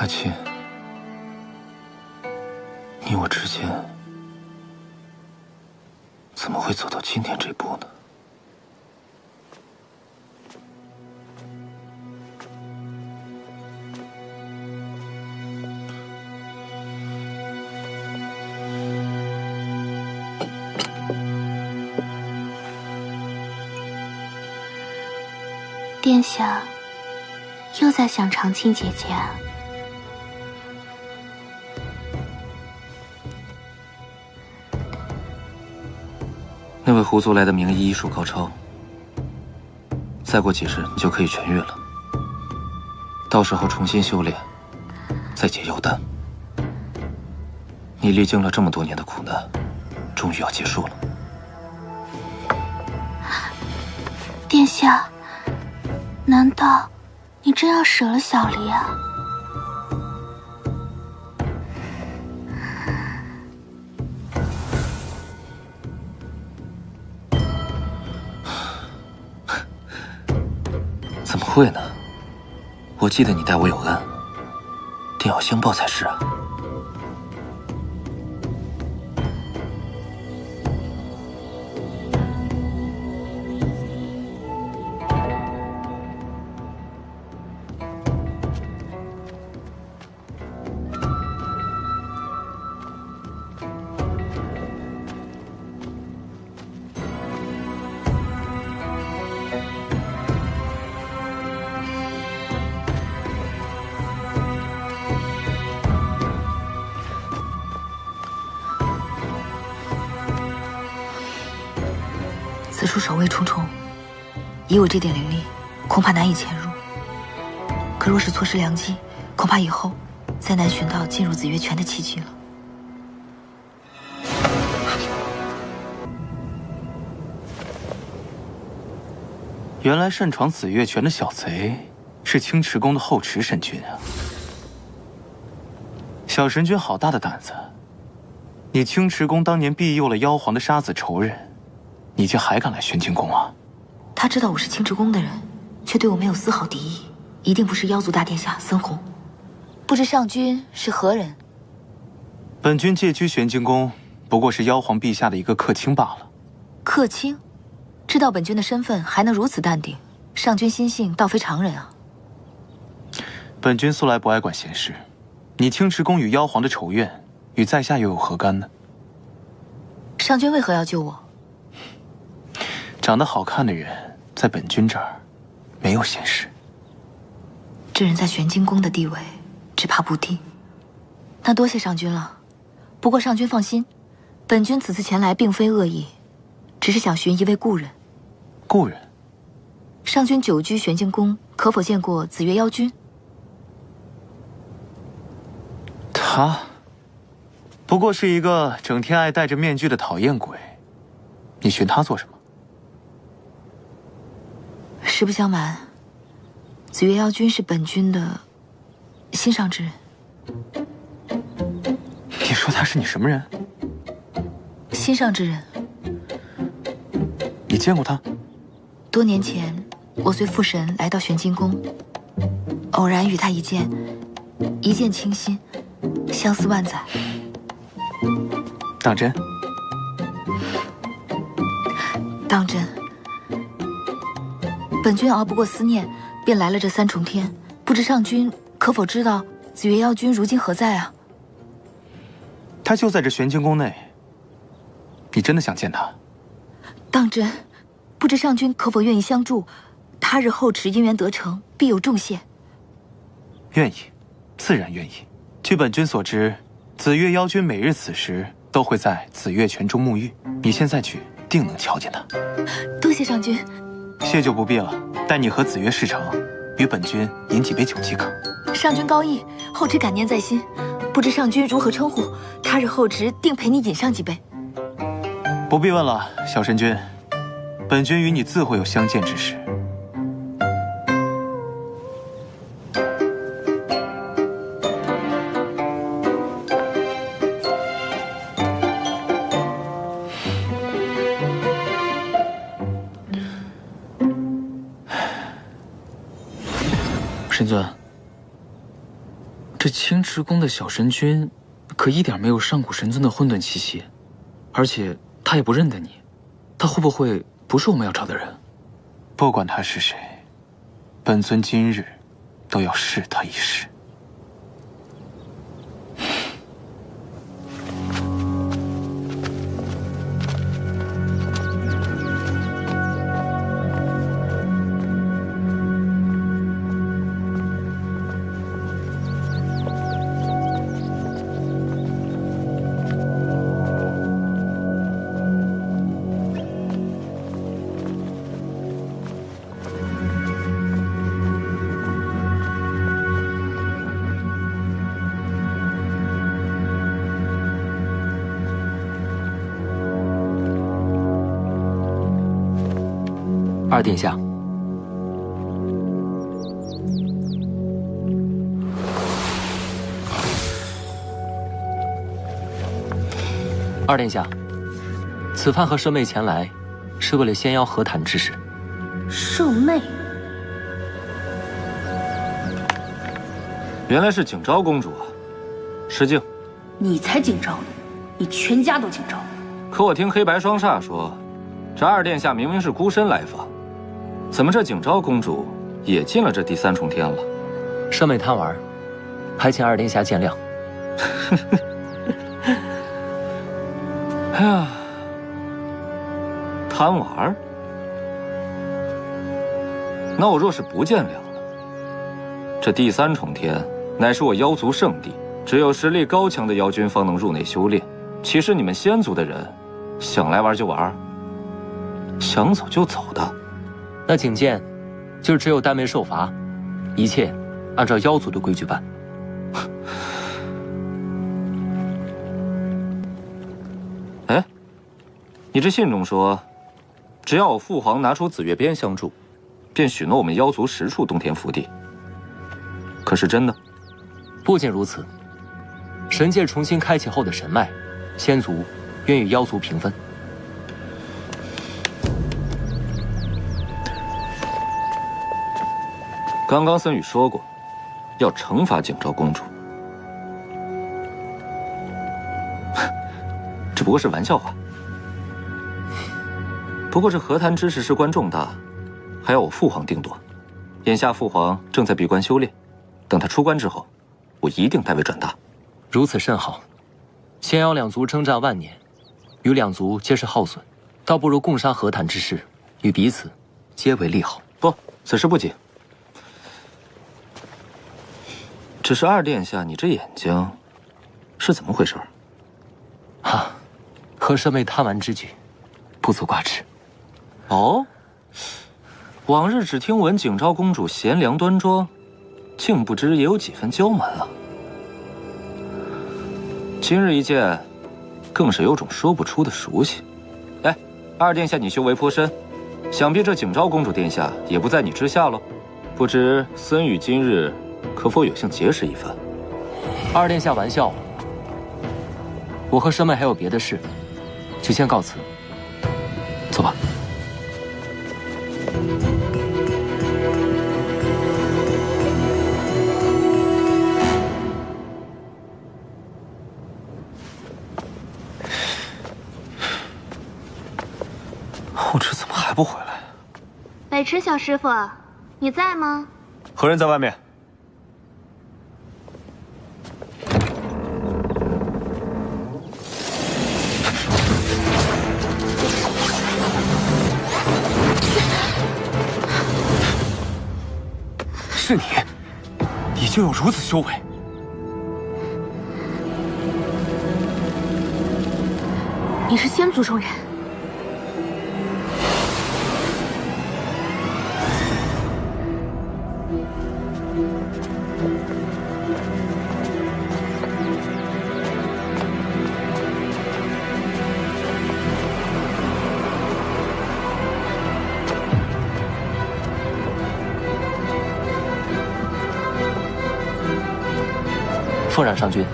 阿沁，你我之间怎么会走到今天这步呢？殿下，又在想长青姐姐啊？ 那位狐族来的名医医术高超，再过几日你就可以痊愈了。到时候重新修炼，再解药丹。你历经了这么多年的苦难，终于要结束了。殿下，难道你真要舍了小离啊？会呢？我记得你待我有恩，定要相报才是啊！出守卫重重，以我这点灵力，恐怕难以潜入。可若是错失良机，恐怕以后再难寻到进入紫月泉的契机了。 原来擅闯紫月泉的小贼是青池宫的后池神君啊！小神君好大的胆子！你青池宫当年庇佑了妖皇的杀子仇人，你竟还敢来玄清宫啊！他知道我是青池宫的人，却对我没有丝毫敌意，一定不是妖族大殿下森宏。不知上君是何人？本君借居玄清宫，不过是妖皇陛下的一个客卿罢了。客卿？ 知道本君的身份，还能如此淡定，上君心性倒非常人啊。本君素来不爱管闲事，你青池宫与妖皇的仇怨，与在下又有何干呢？上君为何要救我？长得好看的人，在本君这儿没有闲事。这人在玄清宫的地位，只怕不低。那多谢上君了。不过上君放心，本君此次前来并非恶意，只是想寻一位故人。 故人，上君久居玄境宫，可否见过紫月妖君？他不过是一个整天爱戴着面具的讨厌鬼，你寻他做什么？实不相瞒，紫月妖君是本君的心上之人。你说他是你什么人？心上之人。你见过他？ 多年前，我随父神来到玄清宫，偶然与他一见，一见倾心，相思万载。当真？当真。本君熬不过思念，便来了这三重天。不知上君可否知道紫月妖君如今何在啊？他就在这玄清宫内。你真的想见他？当真。 不知上君可否愿意相助？他日后池姻缘得成，必有重谢。愿意，自然愿意。据本君所知，紫月妖君每日此时都会在紫月泉中沐浴。你现在去，定能瞧见他。多谢上君。谢就不必了。待你和紫月事成，与本君饮几杯酒即可。上君高义，后池感念在心。不知上君如何称呼？他日后池定陪你饮上几杯。不必问了，小神君。 本君与你自会有相见之时。神尊，这青池宫的小神君，可一点没有上古神尊的混沌气息，而且他也不认得你，他会不会？ 不是我们要找的人，不管他是谁，本尊今日都要试他一试。二殿下，二殿下，此番和圣妹前来，是为了仙妖和谈之事。圣妹，原来是景昭公主啊！失敬。你才景昭，你全家都景昭。可我听黑白双煞说，这二殿下明明是孤身来访。 怎么这景昭公主也进了这第三重天了？圣妹贪玩，还请二殿下见谅。哎呀，贪玩？那我若是不见谅呢？这第三重天乃是我妖族圣地，只有实力高强的妖君方能入内修炼。岂是你们仙族的人想来玩就玩？想走就走的。那请见，今儿只有丹梅受罚，一切按照妖族的规矩办。哎，你这信中说，只要我父皇拿出紫月鞭相助，便许诺我们妖族十处洞天福地。可是真的？不仅如此，神界重新开启后的神脉，仙族愿与妖族平分。 刚刚森羽说过，要惩罚景昭公主，只不过是玩笑话。不过这和谈之事事关重大，还要我父皇定夺。眼下父皇正在闭关修炼，等他出关之后，我一定代为转达。如此甚好。仙妖两族征战万年，与两族皆是耗损，倒不如共商和谈之事，与彼此皆为利好。不，此事不急。 只是二殿下，你这眼睛是怎么回事？啊，和舍妹贪玩之举，不足挂齿。哦，往日只听闻景昭公主贤良端庄，竟不知也有几分娇蛮啊。今日一见，更是有种说不出的熟悉。哎，二殿下，你修为颇深，想必这景昭公主殿下也不在你之下喽。不知森羽今日 可否有幸结识一番？二殿下玩笑，我和师妹还有别的事，就先告辞。走吧。后池怎么还不回来？北池小师傅，你在吗？何人在外面？ 是你，你就有如此修为？你是仙族中人？奉让上君。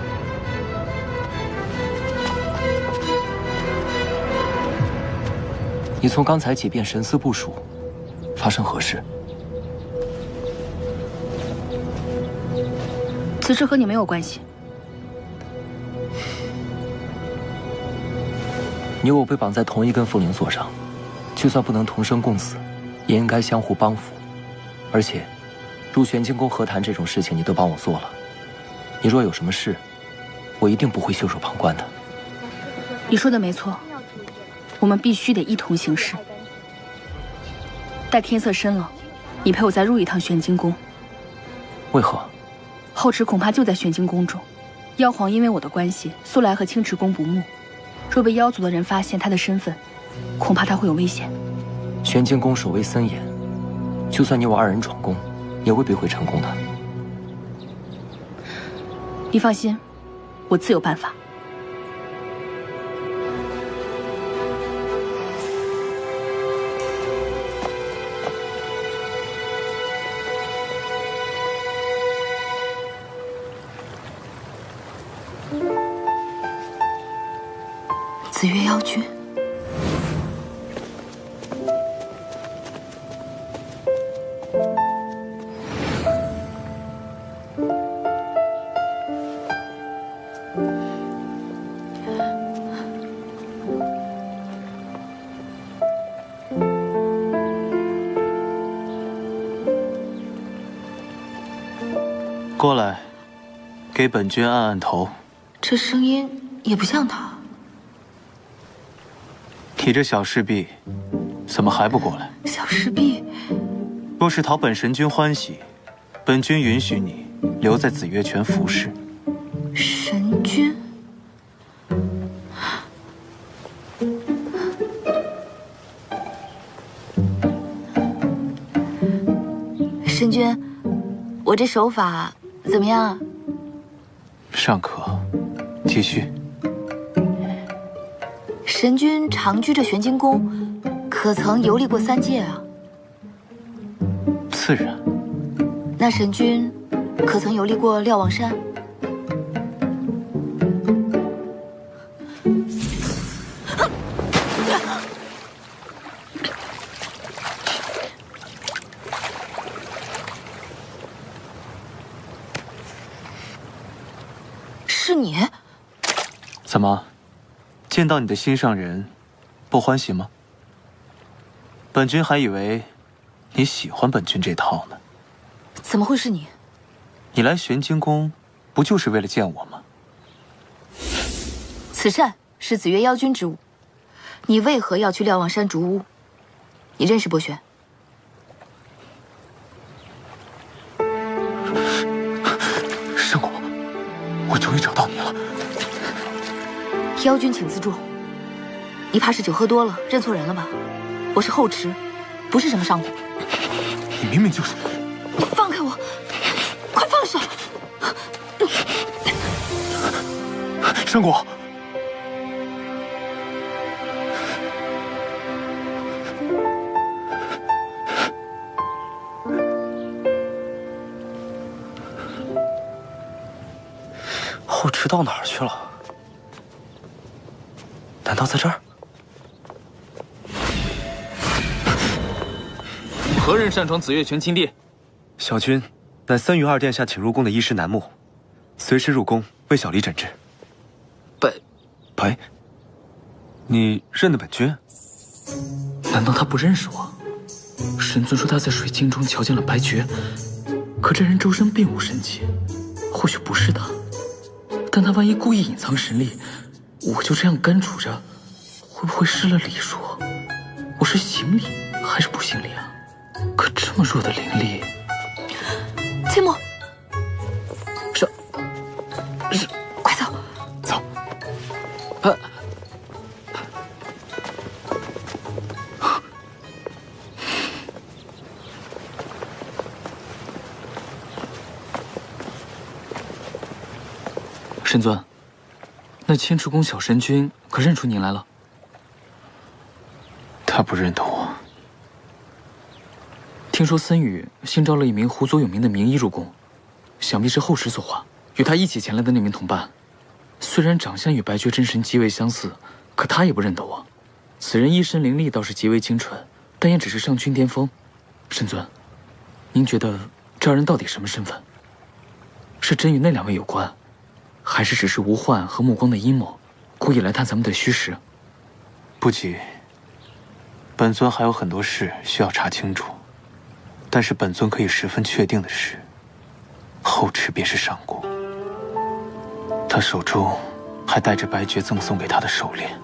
你从刚才起便神思不属，发生何事？此事和你没有关系。你我被绑在同一根缚灵索上，就算不能同生共死，也应该相互帮扶。而且，入玄境宫和谈这种事情，你都帮我做了。 你若有什么事，我一定不会袖手旁观的。你说的没错，我们必须得一同行事。待天色深了，你陪我再入一趟玄晶宫。为何？后池恐怕就在玄晶宫中。妖皇因为我的关系，素来和青池宫不睦。若被妖族的人发现他的身份，恐怕他会有危险。玄晶宫守卫森严，就算你我二人闯宫，也未必会成功的。 你放心，我自有办法。紫月妖君，过来，给本君按按头。这声音也不像他。你这小侍婢，怎么还不过来？小侍婢，若是讨本神君欢喜，本君允许你留在紫月泉服侍。神君，君，我这手法怎么样啊？尚可，急需。神君长居这玄晶宫，可曾游历过三界啊？自然。那神君可曾游历过瞭望山？ 怎么，见到你的心上人，不欢喜吗？本君还以为你喜欢本君这套呢。怎么会是你？你来玄晶宫，不就是为了见我吗？此扇是紫月妖君之物，你为何要去瞭望山竹屋？你认识博轩？圣果，我终于找到你了。 妖君，请自重。你怕是酒喝多了，认错人了吧？我是后池，不是什么上古。你明明就是……放开我！快放手！上古，后池到哪儿去了？ 难道在这儿？何人擅闯紫月泉清地？小君乃三云二殿下请入宫的医师楠木，随时入宫为小离诊治。本，呸！你认得本君？难道他不认识我？神尊说他在水晶中瞧见了白珏，可这人周身并无神气，或许不是他。但他万一故意隐藏神力。 我就这样干杵着，会不会失了礼数？我是行礼还是不行礼啊？可这么弱的灵力，切莫！是是，快走！走！啊！神尊。 那千池宫小神君可认出您来了？他不认得我。听说森羽新招了一名狐族有名的名医入宫，想必是后池所化。与他一起前来的那名同伴，虽然长相与白珏真神极为相似，可他也不认得我。此人一身灵力倒是极为精纯，但也只是上君巅峰。神尊，您觉得这二人到底什么身份？是真与那两位有关？ 还是只是无患和目光的阴谋，故意来探咱们的虚实。不急，本尊还有很多事需要查清楚。但是本尊可以十分确定的是，后池便是上古。他手中还带着白珏赠送给他的手链。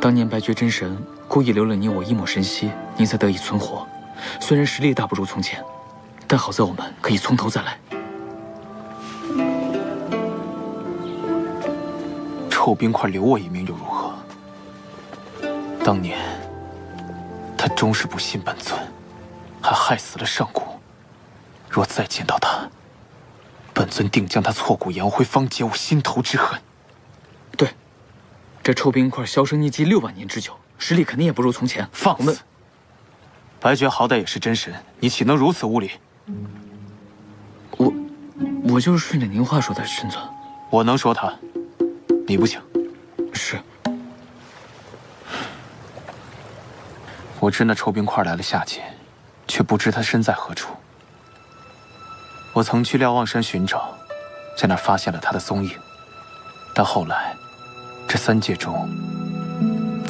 当年白珏真神故意留了你我一抹神息，您才得以存活。虽然实力大不如从前，但好在我们可以从头再来。 臭冰块留我一命又如何？当年他终是不信本尊，还害死了上古。若再见到他，本尊定将他挫骨扬灰，方解我心头之恨。对，这臭冰块销声匿迹六万年之久，实力肯定也不如从前。放肆！白珏好歹也是真神，你岂能如此无礼？我，我就是顺着您话说的，神尊。我能说他。 你不行，是。我知那臭冰块来了下界，却不知他身在何处。我曾去瞭望山寻找，在那儿发现了他的踪影，但后来，这三界中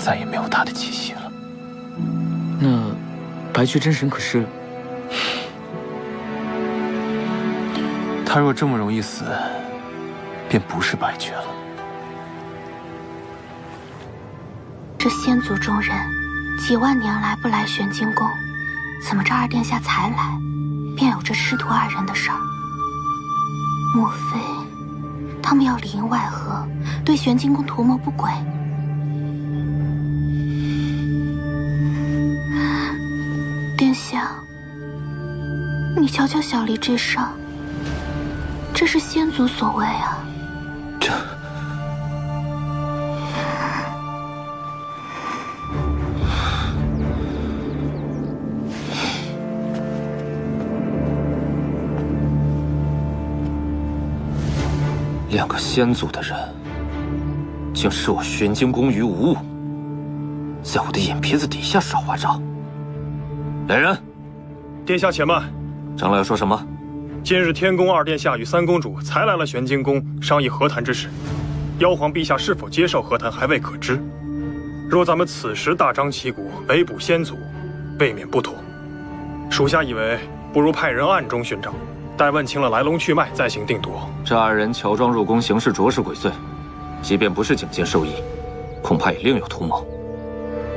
再也没有他的气息了。那白珏真神可是？他若这么容易死，便不是白珏了。 这仙族中人，几万年来不来玄晶宫，怎么这二殿下才来，便有这师徒二人的事儿？莫非他们要里应外合，对玄晶宫图谋不轨？殿下，你瞧瞧小离这伤，这是先祖所为啊！这……两个先祖的人，竟视我玄晶宫于无物，在我的眼皮子底下耍花招。来人！ 殿下且慢，长老要说什么？今日天宫二殿下与三公主才来了玄晶宫，商议和谈之事。妖皇陛下是否接受和谈还未可知。若咱们此时大张旗鼓围捕先祖，未免不妥。属下以为，不如派人暗中寻找，待问清了来龙去脉再行定夺。这二人乔装入宫，行事着实鬼祟。即便不是警戒授意，恐怕也另有图谋。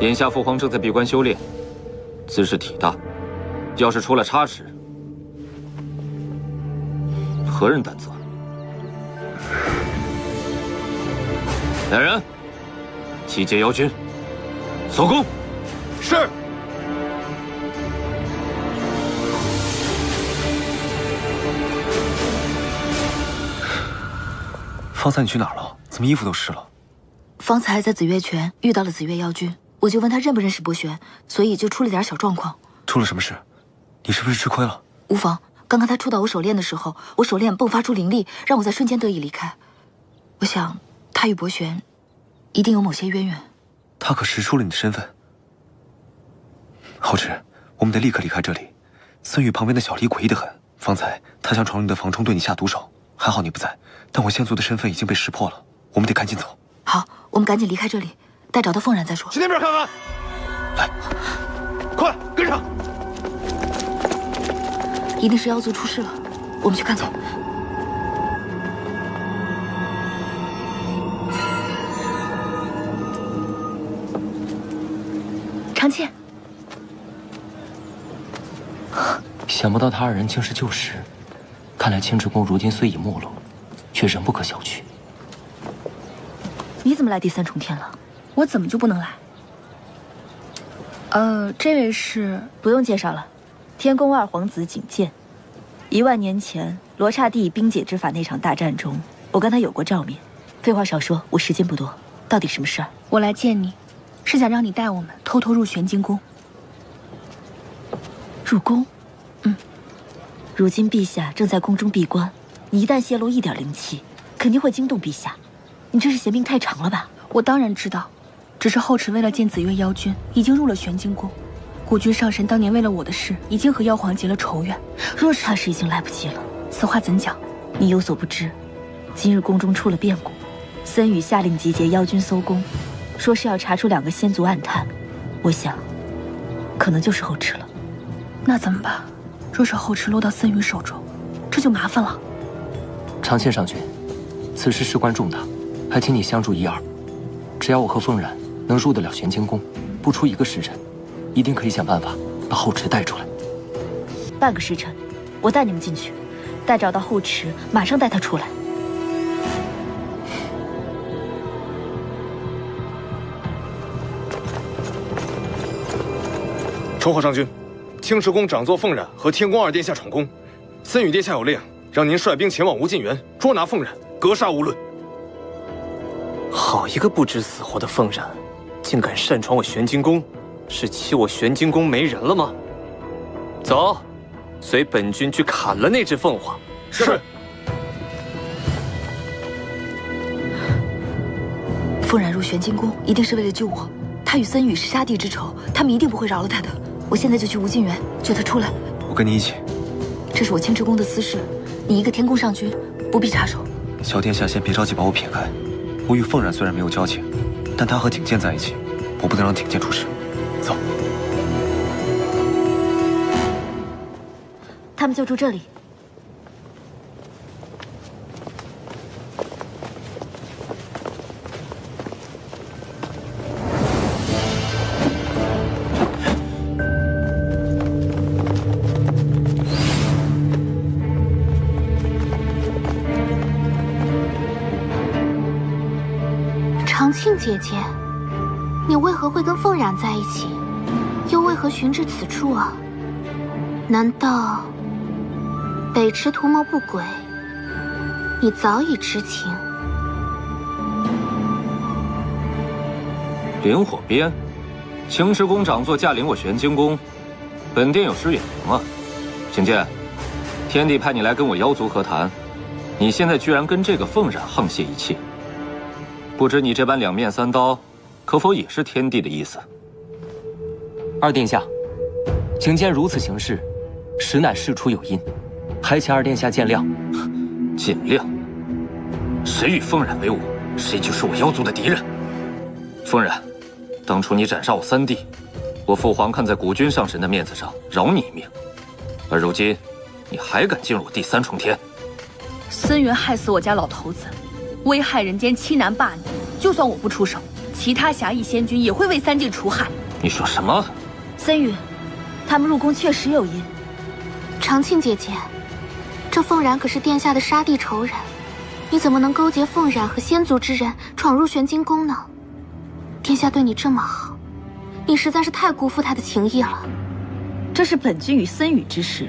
眼下父皇正在闭关修炼，姿势体大。 要是出了差池，何人担责？来人，集结妖军，搜宫。是。 方才你去哪儿了？怎么衣服都湿了？方才在紫月泉遇到了紫月妖君，我就问他认不认识博玄，所以就出了点小状况。出了什么事？ 你是不是吃亏了？无妨，刚刚他触到我手链的时候，我手链迸发出灵力，让我在瞬间得以离开。我想他与博玄一定有某些渊源。他可识出了你的身份。皓齿，我们得立刻离开这里。森宇旁边的小离诡异的很，方才他想闯入你的房中，对你下毒手，还好你不在。但我先族的身份已经被识破了，我们得赶紧走。好，我们赶紧离开这里，待找到凤然再说。去那边看看。来，快跟上！ 一定是妖族出事了，我们去看看。长倩，想不到他二人竟是旧识，看来青池宫如今虽已没落，却仍不可小觑。你怎么来第三重天了？我怎么就不能来？呃，这位是不用介绍了。 天宫二皇子景剑，一万年前罗刹帝以冰解之法那场大战中，我跟他有过照面。废话少说，我时间不多，到底什么事儿？我来见你，是想让你带我们偷偷入玄晶宫。入宫？嗯。如今陛下正在宫中闭关，你一旦泄露一点灵气，肯定会惊动陛下。你这是嫌命太长了吧？我当然知道，只是后池为了见紫月妖君，已经入了玄晶宫。 古君上神当年为了我的事，已经和妖皇结了仇怨。若是他是已经来不及了。此话怎讲？你有所不知，今日宫中出了变故，森宇下令集结妖军搜宫，说是要查出两个仙族暗探。我想，可能就是后池了。那怎么办？若是后池落到森宇手中，这就麻烦了。长倩上君，此事事关重大，还请你相助一二。只要我和凤然能入得了玄晶宫，不出一个时辰。 一定可以想办法把后池带出来。半个时辰，我带你们进去，待找到后池，马上带他出来。传话上君，青池宫掌座凤染和天宫二殿下闯宫，森宇殿下有令，让您率兵前往无尽园捉拿凤染，格杀勿论。好一个不知死活的凤染，竟敢擅闯我玄晶宫！ 是欺我玄晶宫没人了吗？走，随本君去砍了那只凤凰。是。凤然入玄晶宫一定是为了救我，他与森宇是杀敌之仇，他们一定不会饶了他的。我现在就去无尽园救他出来。我跟你一起。这是我青池宫的私事，你一个天宫上君不必插手。小殿下先别着急把我撇开，我与凤然虽然没有交情，但他和景剑在一起，我不能让景剑出事。 走，他们就住这里。长庆姐姐。 你为何会跟凤染在一起？又为何寻至此处啊？难道北池图谋不轨，你早已知情。灵火鞭，青石宫掌座驾临我玄清宫，本殿有失远迎啊！请见，天帝派你来跟我妖族和谈，你现在居然跟这个凤染沆瀣一气，不知你这般两面三刀，可否也是天帝的意思？二殿下，请见如此行事，实乃事出有因。 还请二殿下见谅，见谅。谁与凤染为伍，谁就是我妖族的敌人。凤染，当初你斩杀我三弟，我父皇看在古君上神的面子上饶你一命，而如今，你还敢进入我第三重天？孙云害死我家老头子，危害人间，欺男霸女。就算我不出手，其他侠义仙君也会为三弟除害。你说什么？孙云，他们入宫确实有因。长庆姐姐。 这凤然可是殿下的杀弟仇人，你怎么能勾结凤然和仙族之人闯入玄金宫呢？殿下对你这么好，你实在是太辜负他的情谊了。这是本君与森羽之事，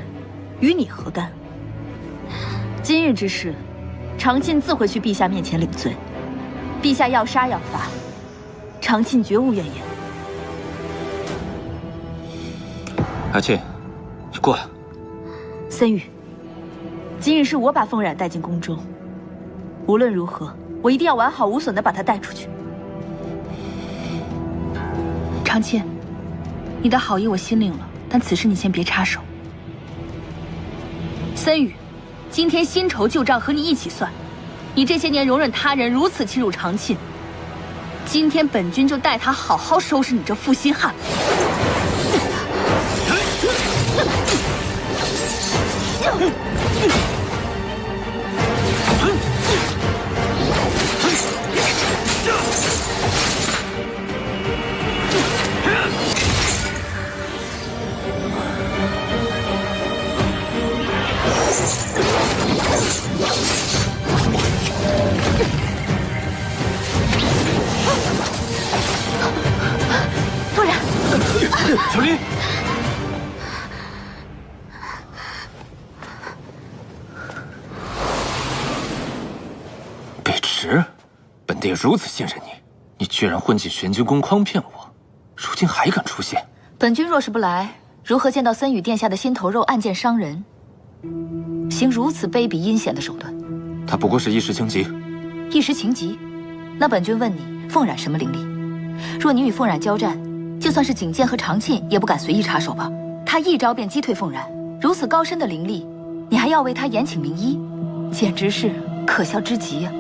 与你何干？今日之事，长庆自会去陛下面前领罪。陛下要杀要罚，长庆绝无怨言。阿庆，你过来。森羽。 今日是我把凤染带进宫中，无论如何，我一定要完好无损的把她带出去。长庆，你的好意我心领了，但此事你先别插手。森羽，今天新仇旧账和你一起算。你这些年容忍他人如此欺辱长庆，今天本君就带他好好收拾你这负心汉。 夫人，小林，北池，本殿如此信任你，你居然混进玄君宫诓骗我，如今还敢出现？本君若是不来，如何见到森羽殿下的心头肉，暗箭伤人？ 行如此卑鄙阴险的手段，他不过是一时情急。一时情急，那本君问你，凤染什么灵力？若你与凤染交战，就算是景剑和长沁也不敢随意插手吧？他一招便击退凤染，如此高深的灵力，你还要为他延请名医，简直是可笑之极呀、啊！